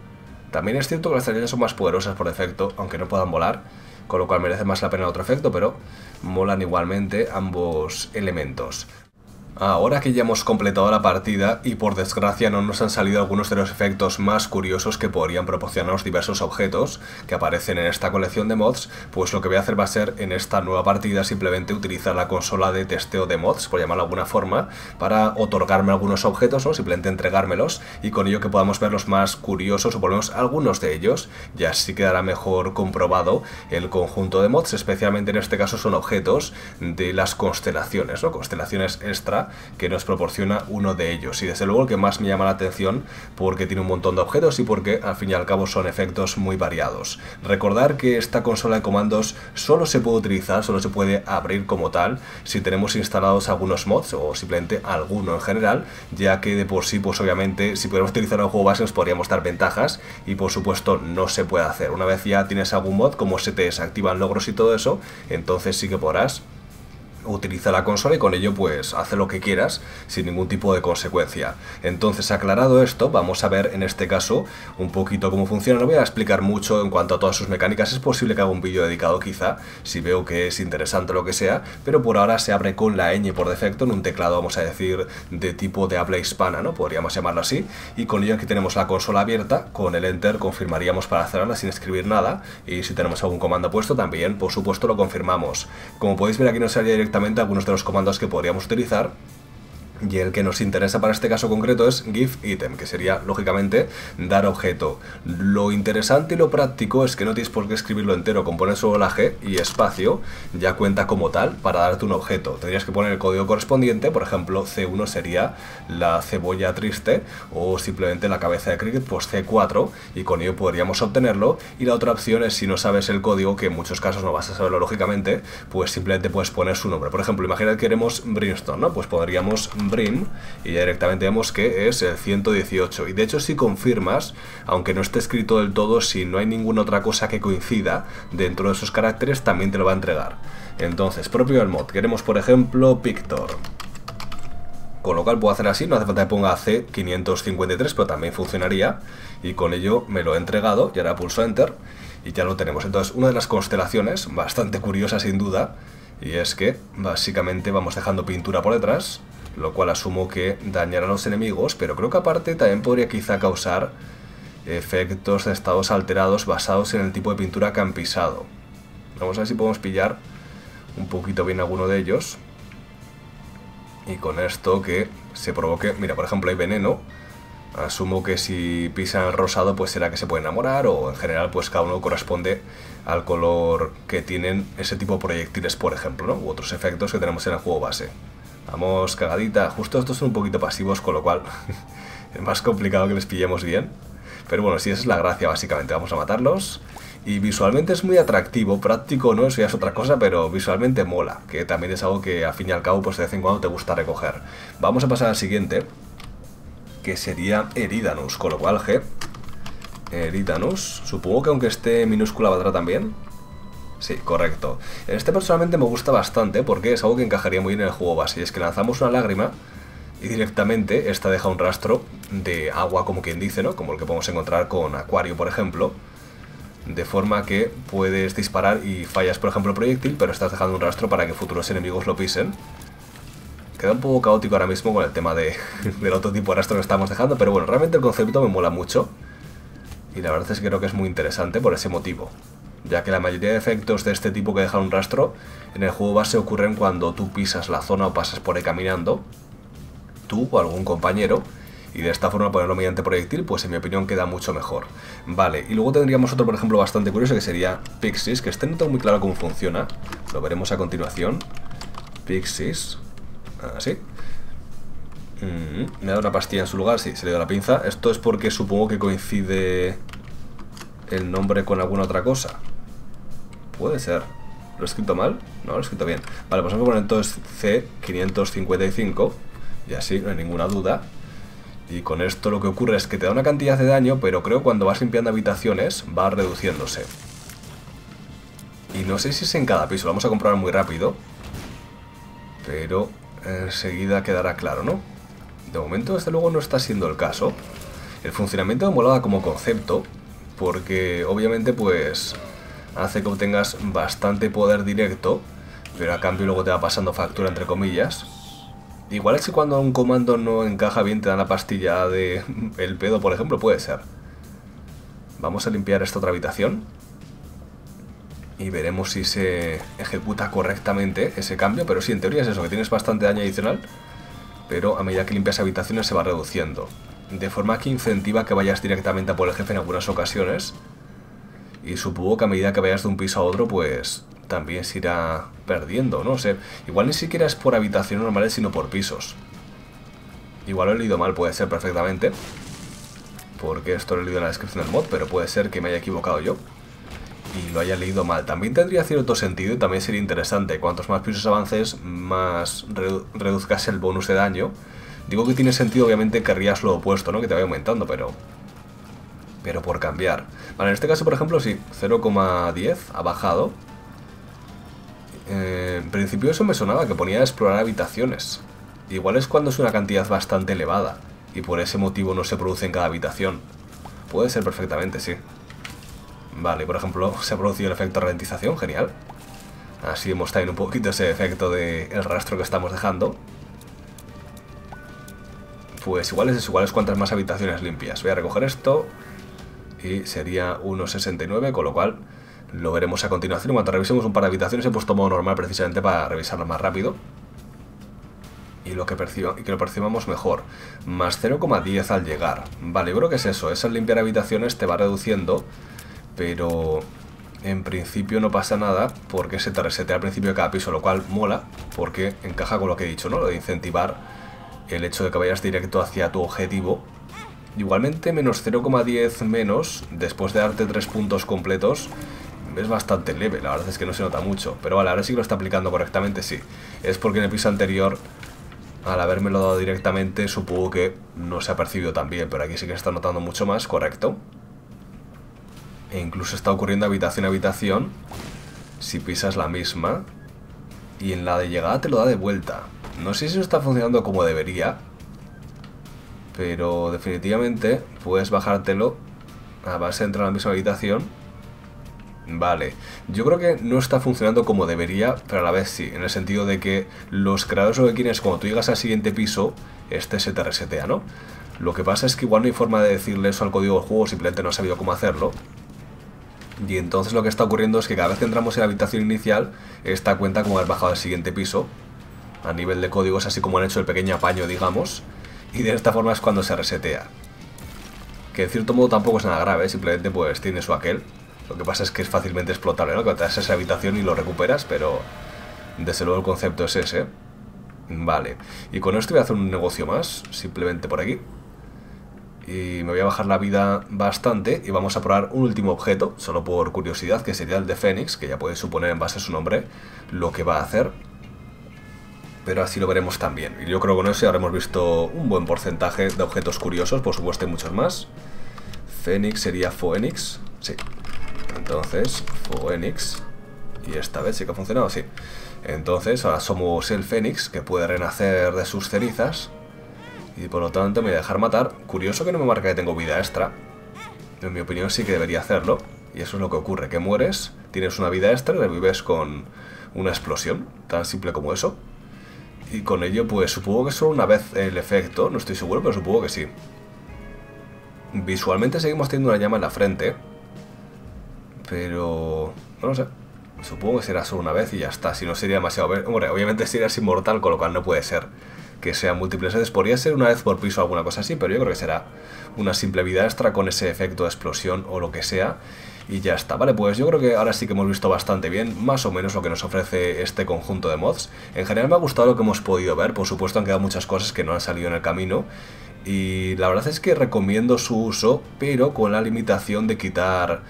También es cierto que las arañas son más poderosas por defecto, aunque no puedan volar, con lo cual merece más la pena el otro efecto, pero molan igualmente ambos elementos. Ahora que ya hemos completado la partida y por desgracia no nos han salido algunos de los efectos más curiosos que podrían proporcionarnos diversos objetos que aparecen en esta colección de mods, pues lo que voy a hacer va a ser en esta nueva partida simplemente utilizar la consola de testeo de mods, por llamarlo de alguna forma, para otorgarme algunos objetos o simplemente entregármelos, y con ello que podamos ver los más curiosos o por lo menos algunos de ellos, y así quedará mejor comprobado el conjunto de mods, especialmente en este caso son objetos de las constelaciones, ¿no? Constelaciones extra que nos proporciona uno de ellos, y desde luego el que más me llama la atención porque tiene un montón de objetos y porque al fin y al cabo son efectos muy variados. Recordar que esta consola de comandos solo se puede utilizar, solo se puede abrir como tal si tenemos instalados algunos mods o simplemente alguno en general, ya que de por sí pues obviamente si podemos utilizar el juego base nos podríamos dar ventajas y por supuesto no se puede hacer. Una vez ya tienes algún mod, como se te desactivan logros y todo eso, entonces sí que podrás utiliza la consola y con ello pues hace lo que quieras sin ningún tipo de consecuencia. Entonces, aclarado esto, vamos a ver en este caso un poquito cómo funciona. No voy a explicar mucho en cuanto a todas sus mecánicas, es posible que haga un vídeo dedicado quizá, si veo que es interesante o lo que sea, pero por ahora se abre con la ñ por defecto en un teclado, vamos a decir, de tipo de habla hispana, ¿no? Podríamos llamarlo así, y con ello aquí tenemos la consola abierta, con el enter confirmaríamos para cerrarla sin escribir nada, y si tenemos algún comando puesto también, por supuesto, lo confirmamos. Como podéis ver, aquí nos sale directamente algunos de los comandos que podríamos utilizar, y el que nos interesa para este caso concreto es give item, que sería lógicamente dar objeto. Lo interesante y lo práctico es que no tienes por qué escribirlo entero, con poner solo la G y espacio ya cuenta como tal para darte un objeto. Tendrías que poner el código correspondiente, por ejemplo C1 sería la cebolla triste o simplemente la cabeza de cricket, pues C4, y con ello podríamos obtenerlo. Y la otra opción es, si no sabes el código, que en muchos casos no vas a saberlo lógicamente, pues simplemente puedes poner su nombre. Por ejemplo, imagina que queremos Brimstone, ¿no? Pues pondríamos Brim y ya directamente vemos que es el 118, y de hecho si confirmas, aunque no esté escrito del todo, si no hay ninguna otra cosa que coincida dentro de esos caracteres, también te lo va a entregar. Entonces, propio del mod, queremos por ejemplo Pictor, con lo cual puedo hacer así, no hace falta que ponga C553, pero también funcionaría, y con ello me lo he entregado, y ahora pulso Enter y ya lo tenemos. Entonces, una de las constelaciones bastante curiosa sin duda, y es que básicamente vamos dejando pintura por detrás, lo cual asumo que dañará a los enemigos, pero creo que aparte también podría quizá causar efectos de estados alterados basados en el tipo de pintura que han pisado. Vamos a ver si podemos pillar un poquito bien alguno de ellos, y con esto que se provoque, mira, por ejemplo hay veneno, asumo que si pisan rosado pues será que se puede enamorar, o en general pues cada uno corresponde al color que tienen ese tipo de proyectiles, por ejemplo, ¿no? U otros efectos que tenemos en el juego base. Vamos, cagadita. Justo estos son un poquito pasivos, con lo cual es más complicado que les pillemos bien. Pero bueno, sí, esa es la gracia, básicamente. Vamos a matarlos. Y visualmente es muy atractivo, práctico no, eso ya es otra cosa, pero visualmente mola. Que también es algo que al fin y al cabo, pues de vez en cuando te gusta recoger. Vamos a pasar al siguiente, que sería Eridanus, con lo cual G. Eridanus. Supongo que aunque esté minúscula valdrá también. Sí, correcto. Este personalmente me gusta bastante porque es algo que encajaría muy bien en el juego base, y es que lanzamos una lágrima y directamente esta deja un rastro de agua, como quien dice, ¿no? Como el que podemos encontrar con Acuario, por ejemplo, de forma que puedes disparar y fallas, por ejemplo, el proyectil, pero estás dejando un rastro para que futuros enemigos lo pisen. Queda un poco caótico ahora mismo con el tema del otro tipo de rastro que estamos dejando, pero bueno, realmente el concepto me mola mucho y la verdad es que creo que es muy interesante por ese motivo, ya que la mayoría de efectos de este tipo que dejan un rastro en el juego base ocurren cuando tú pisas la zona o pasas por ahí caminando, tú o algún compañero, y de esta forma ponerlo mediante proyectil, pues en mi opinión queda mucho mejor. Vale, y luego tendríamos otro, por ejemplo, bastante curioso, que sería Pixies, que este no tengo muy claro cómo funciona, lo veremos a continuación. Pixies, así. Me ha dado una pastilla en su lugar, sí, se le dio la pinza. Esto es porque supongo que coincide el nombre con alguna otra cosa. Puede ser. ¿Lo he escrito mal? No, lo he escrito bien. Vale, pues vamos a poner entonces C555 y así, no hay ninguna duda. Y con esto lo que ocurre es que te da una cantidad de daño, pero creo que cuando vas limpiando habitaciones va reduciéndose. Y no sé si es en cada piso, lo vamos a comprobar muy rápido, pero enseguida quedará claro, ¿no? De momento, desde luego, no está siendo el caso. El funcionamiento me molaba como concepto, porque obviamente pues hace que obtengas bastante poder directo, pero a cambio luego te va pasando factura, entre comillas. Igual es que cuando un comando no encaja bien te dan la pastilla de el pedo, por ejemplo, puede ser. Vamos a limpiar esta otra habitación y veremos si se ejecuta correctamente ese cambio, pero sí, en teoría es eso, que tienes bastante daño adicional, pero a medida que limpias habitaciones se va reduciendo, de forma que incentiva que vayas directamente a por el jefe en algunas ocasiones, y supongo que a medida que vayas de un piso a otro pues también se irá perdiendo, no sé, igual ni siquiera es por habitaciones normales sino por pisos, igual lo he leído mal, puede ser perfectamente, porque esto lo he leído en la descripción del mod, pero puede ser que me haya equivocado yo y lo haya leído mal. También tendría cierto sentido y también sería interesante, cuantos más pisos avances más reduzcas el bonus de daño. Digo que tiene sentido, obviamente querrías lo opuesto, ¿no? Que te vaya aumentando, pero por cambiar. Vale, en este caso, por ejemplo, sí, 0,10 ha bajado. En principio eso me sonaba, que ponía a explorar habitaciones. Igual es cuando es una cantidad bastante elevada y por ese motivo no se produce en cada habitación. Puede ser perfectamente, sí. Vale, por ejemplo, se ha producido el efecto ralentización, genial. Así hemos traído un poquito ese efecto del rastro que estamos dejando. Pues igual es eso, igual es cuantas más habitaciones limpias. Voy a recoger esto y sería 1,69, con lo cual lo veremos a continuación. En cuanto revisemos un par de habitaciones, he puesto modo normal precisamente para revisarlo más rápido. Y lo que percibamos mejor. Más 0,10 al llegar. Vale, yo creo que es eso. Es al limpiar habitaciones te va reduciendo, pero en principio no pasa nada porque se te resetea al principio de cada piso, lo cual mola porque encaja con lo que he dicho, ¿no? Lo de incentivar el hecho de que vayas directo hacia tu objetivo. Igualmente, menos 0,10 menos, después de darte 3 puntos completos, es bastante leve. La verdad es que no se nota mucho, pero vale, ahora sí que lo está aplicando correctamente, sí. Es porque en el piso anterior, al habérmelo dado directamente, supongo que no se ha percibido tan bien, pero aquí sí que se está notando mucho más, correcto. E incluso está ocurriendo habitación a habitación, si pisas la misma, y en la de llegada te lo da de vuelta. No sé si eso está funcionando como debería, pero definitivamente puedes bajártelo a base de entrar a la misma habitación. Vale, yo creo que no está funcionando como debería, pero a la vez sí, en el sentido de que los creadores lo que quieren es cuando tú llegas al siguiente piso, este se te resetea, ¿no? Lo que pasa es que igual no hay forma de decirle eso al código del juego, simplemente no ha sabido cómo hacerlo. Y entonces lo que está ocurriendo es que cada vez que entramos en la habitación inicial, esta cuenta como haber bajado al siguiente piso. A nivel de códigos, así como han hecho el pequeño apaño, digamos. Y de esta forma es cuando se resetea. Que en cierto modo tampoco es nada grave, simplemente pues tiene su aquel. Lo que pasa es que es fácilmente explotable, ¿no? Que te das esa habitación y lo recuperas, pero desde luego el concepto es ese. Vale, y con esto voy a hacer un negocio más, simplemente por aquí. Y me voy a bajar la vida bastante y vamos a probar un último objeto, solo por curiosidad, que sería el de Fénix, que ya podéis suponer en base a su nombre lo que va a hacer. Pero así lo veremos también. Y yo creo que con eso ya habremos visto un buen porcentaje de objetos curiosos, por supuesto hay muchos más. Fénix sería Phoenix, sí. Entonces, Phoenix. Y esta vez sí que ha funcionado, sí. Entonces, ahora somos el Fénix, que puede renacer de sus cenizas. Y por lo tanto me voy a dejar matar. Curioso que no me marca que tengo vida extra. En mi opinión sí que debería hacerlo. Y eso es lo que ocurre, que mueres, tienes una vida extra y revives con una explosión. Tan simple como eso. Y con ello, pues supongo que solo una vez el efecto, no estoy seguro, pero supongo que sí. Visualmente seguimos teniendo una llama en la frente, pero no lo sé. Supongo que será solo una vez y ya está, si no sería demasiado... Hombre, obviamente serías inmortal, con lo cual no puede ser que sea múltiples veces. Podría ser una vez por piso o alguna cosa así, pero yo creo que será una simple vida extra con ese efecto de explosión o lo que sea. Y ya está, vale, pues yo creo que ahora sí que hemos visto bastante bien, más o menos, lo que nos ofrece este conjunto de mods. En general me ha gustado lo que hemos podido ver, por supuesto han quedado muchas cosas que no han salido en el camino. Y la verdad es que recomiendo su uso, pero con la limitación de quitar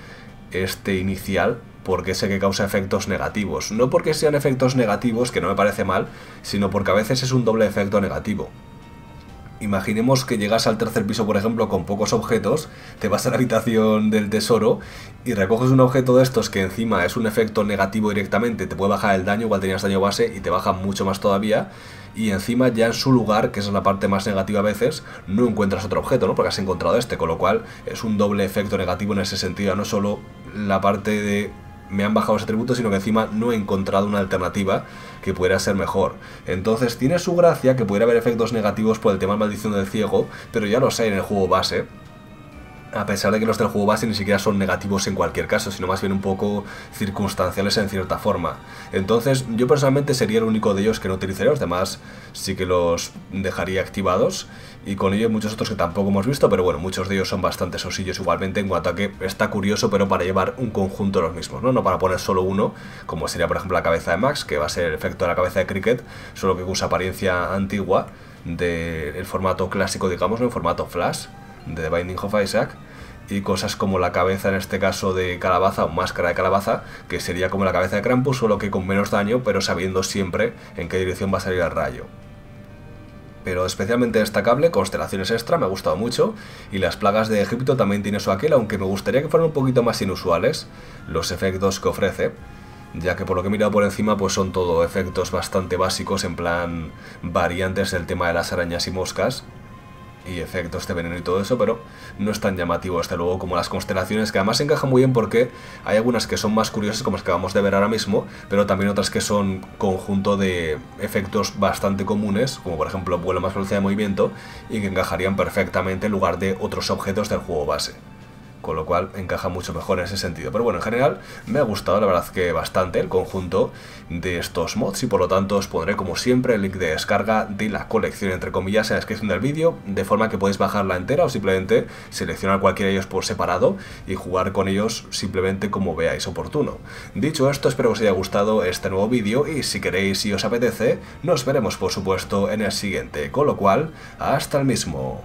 este inicial, porque sé que causa efectos negativos. No porque sean efectos negativos, que no me parece mal, sino porque a veces es un doble efecto negativo. Imaginemos que llegas al tercer piso, por ejemplo, con pocos objetos, te vas a la habitación del tesoro y recoges un objeto de estos que encima es un efecto negativo directamente, te puede bajar el daño, igual tenías daño base y te baja mucho más todavía, y encima ya en su lugar, que esa es la parte más negativa a veces, no encuentras otro objeto, ¿no? Porque has encontrado este, con lo cual es un doble efecto negativo en ese sentido, no solo la parte de me han bajado los atributos, sino que encima no he encontrado una alternativa que pudiera ser mejor. Entonces tiene su gracia que pudiera haber efectos negativos por el tema de maldición del ciego, pero ya lo sé en el juego base, a pesar de que los del juego base ni siquiera son negativos en cualquier caso, sino más bien un poco circunstanciales en cierta forma. Entonces yo personalmente sería el único de ellos que no utilizaría, los demás sí que los dejaría activados, y con ello hay muchos otros que tampoco hemos visto, pero bueno, muchos de ellos son bastante sosillos igualmente en cuanto a que está curioso, pero para llevar un conjunto de los mismos, ¿no? No para poner solo uno, como sería por ejemplo la cabeza de Max, que va a ser el efecto de la cabeza de Cricket, solo que con su apariencia antigua del formato clásico, digamos, ¿no? En formato flash de The Binding of Isaac, y cosas como la cabeza en este caso de calabaza o máscara de calabaza, que sería como la cabeza de Krampus, solo que con menos daño, pero sabiendo siempre en qué dirección va a salir el rayo. Pero especialmente destacable, constelaciones extra, me ha gustado mucho, y las plagas de Egipto también tiene su aquel, aunque me gustaría que fueran un poquito más inusuales los efectos que ofrece. ya que por lo que he mirado por encima pues son todo efectos bastante básicos, en plan variantes del tema de las arañas y moscas y efectos de veneno y todo eso, pero no es tan llamativo desde luego como las constelaciones, que además encajan muy bien porque hay algunas que son más curiosas como las que acabamos de ver ahora mismo, pero también otras que son conjunto de efectos bastante comunes, como por ejemplo vuelo más velocidad de movimiento, y que encajarían perfectamente en lugar de otros objetos del juego base, con lo cual encaja mucho mejor en ese sentido. Pero bueno, en general me ha gustado la verdad que bastante el conjunto de estos mods, y por lo tanto os pondré como siempre el link de descarga de la colección entre comillas en la descripción del vídeo, de forma que podéis bajarla entera o simplemente seleccionar cualquiera de ellos por separado y jugar con ellos simplemente como veáis oportuno. Dicho esto, espero que os haya gustado este nuevo vídeo y si queréis y os apetece, nos veremos por supuesto en el siguiente, con lo cual, hasta el mismo.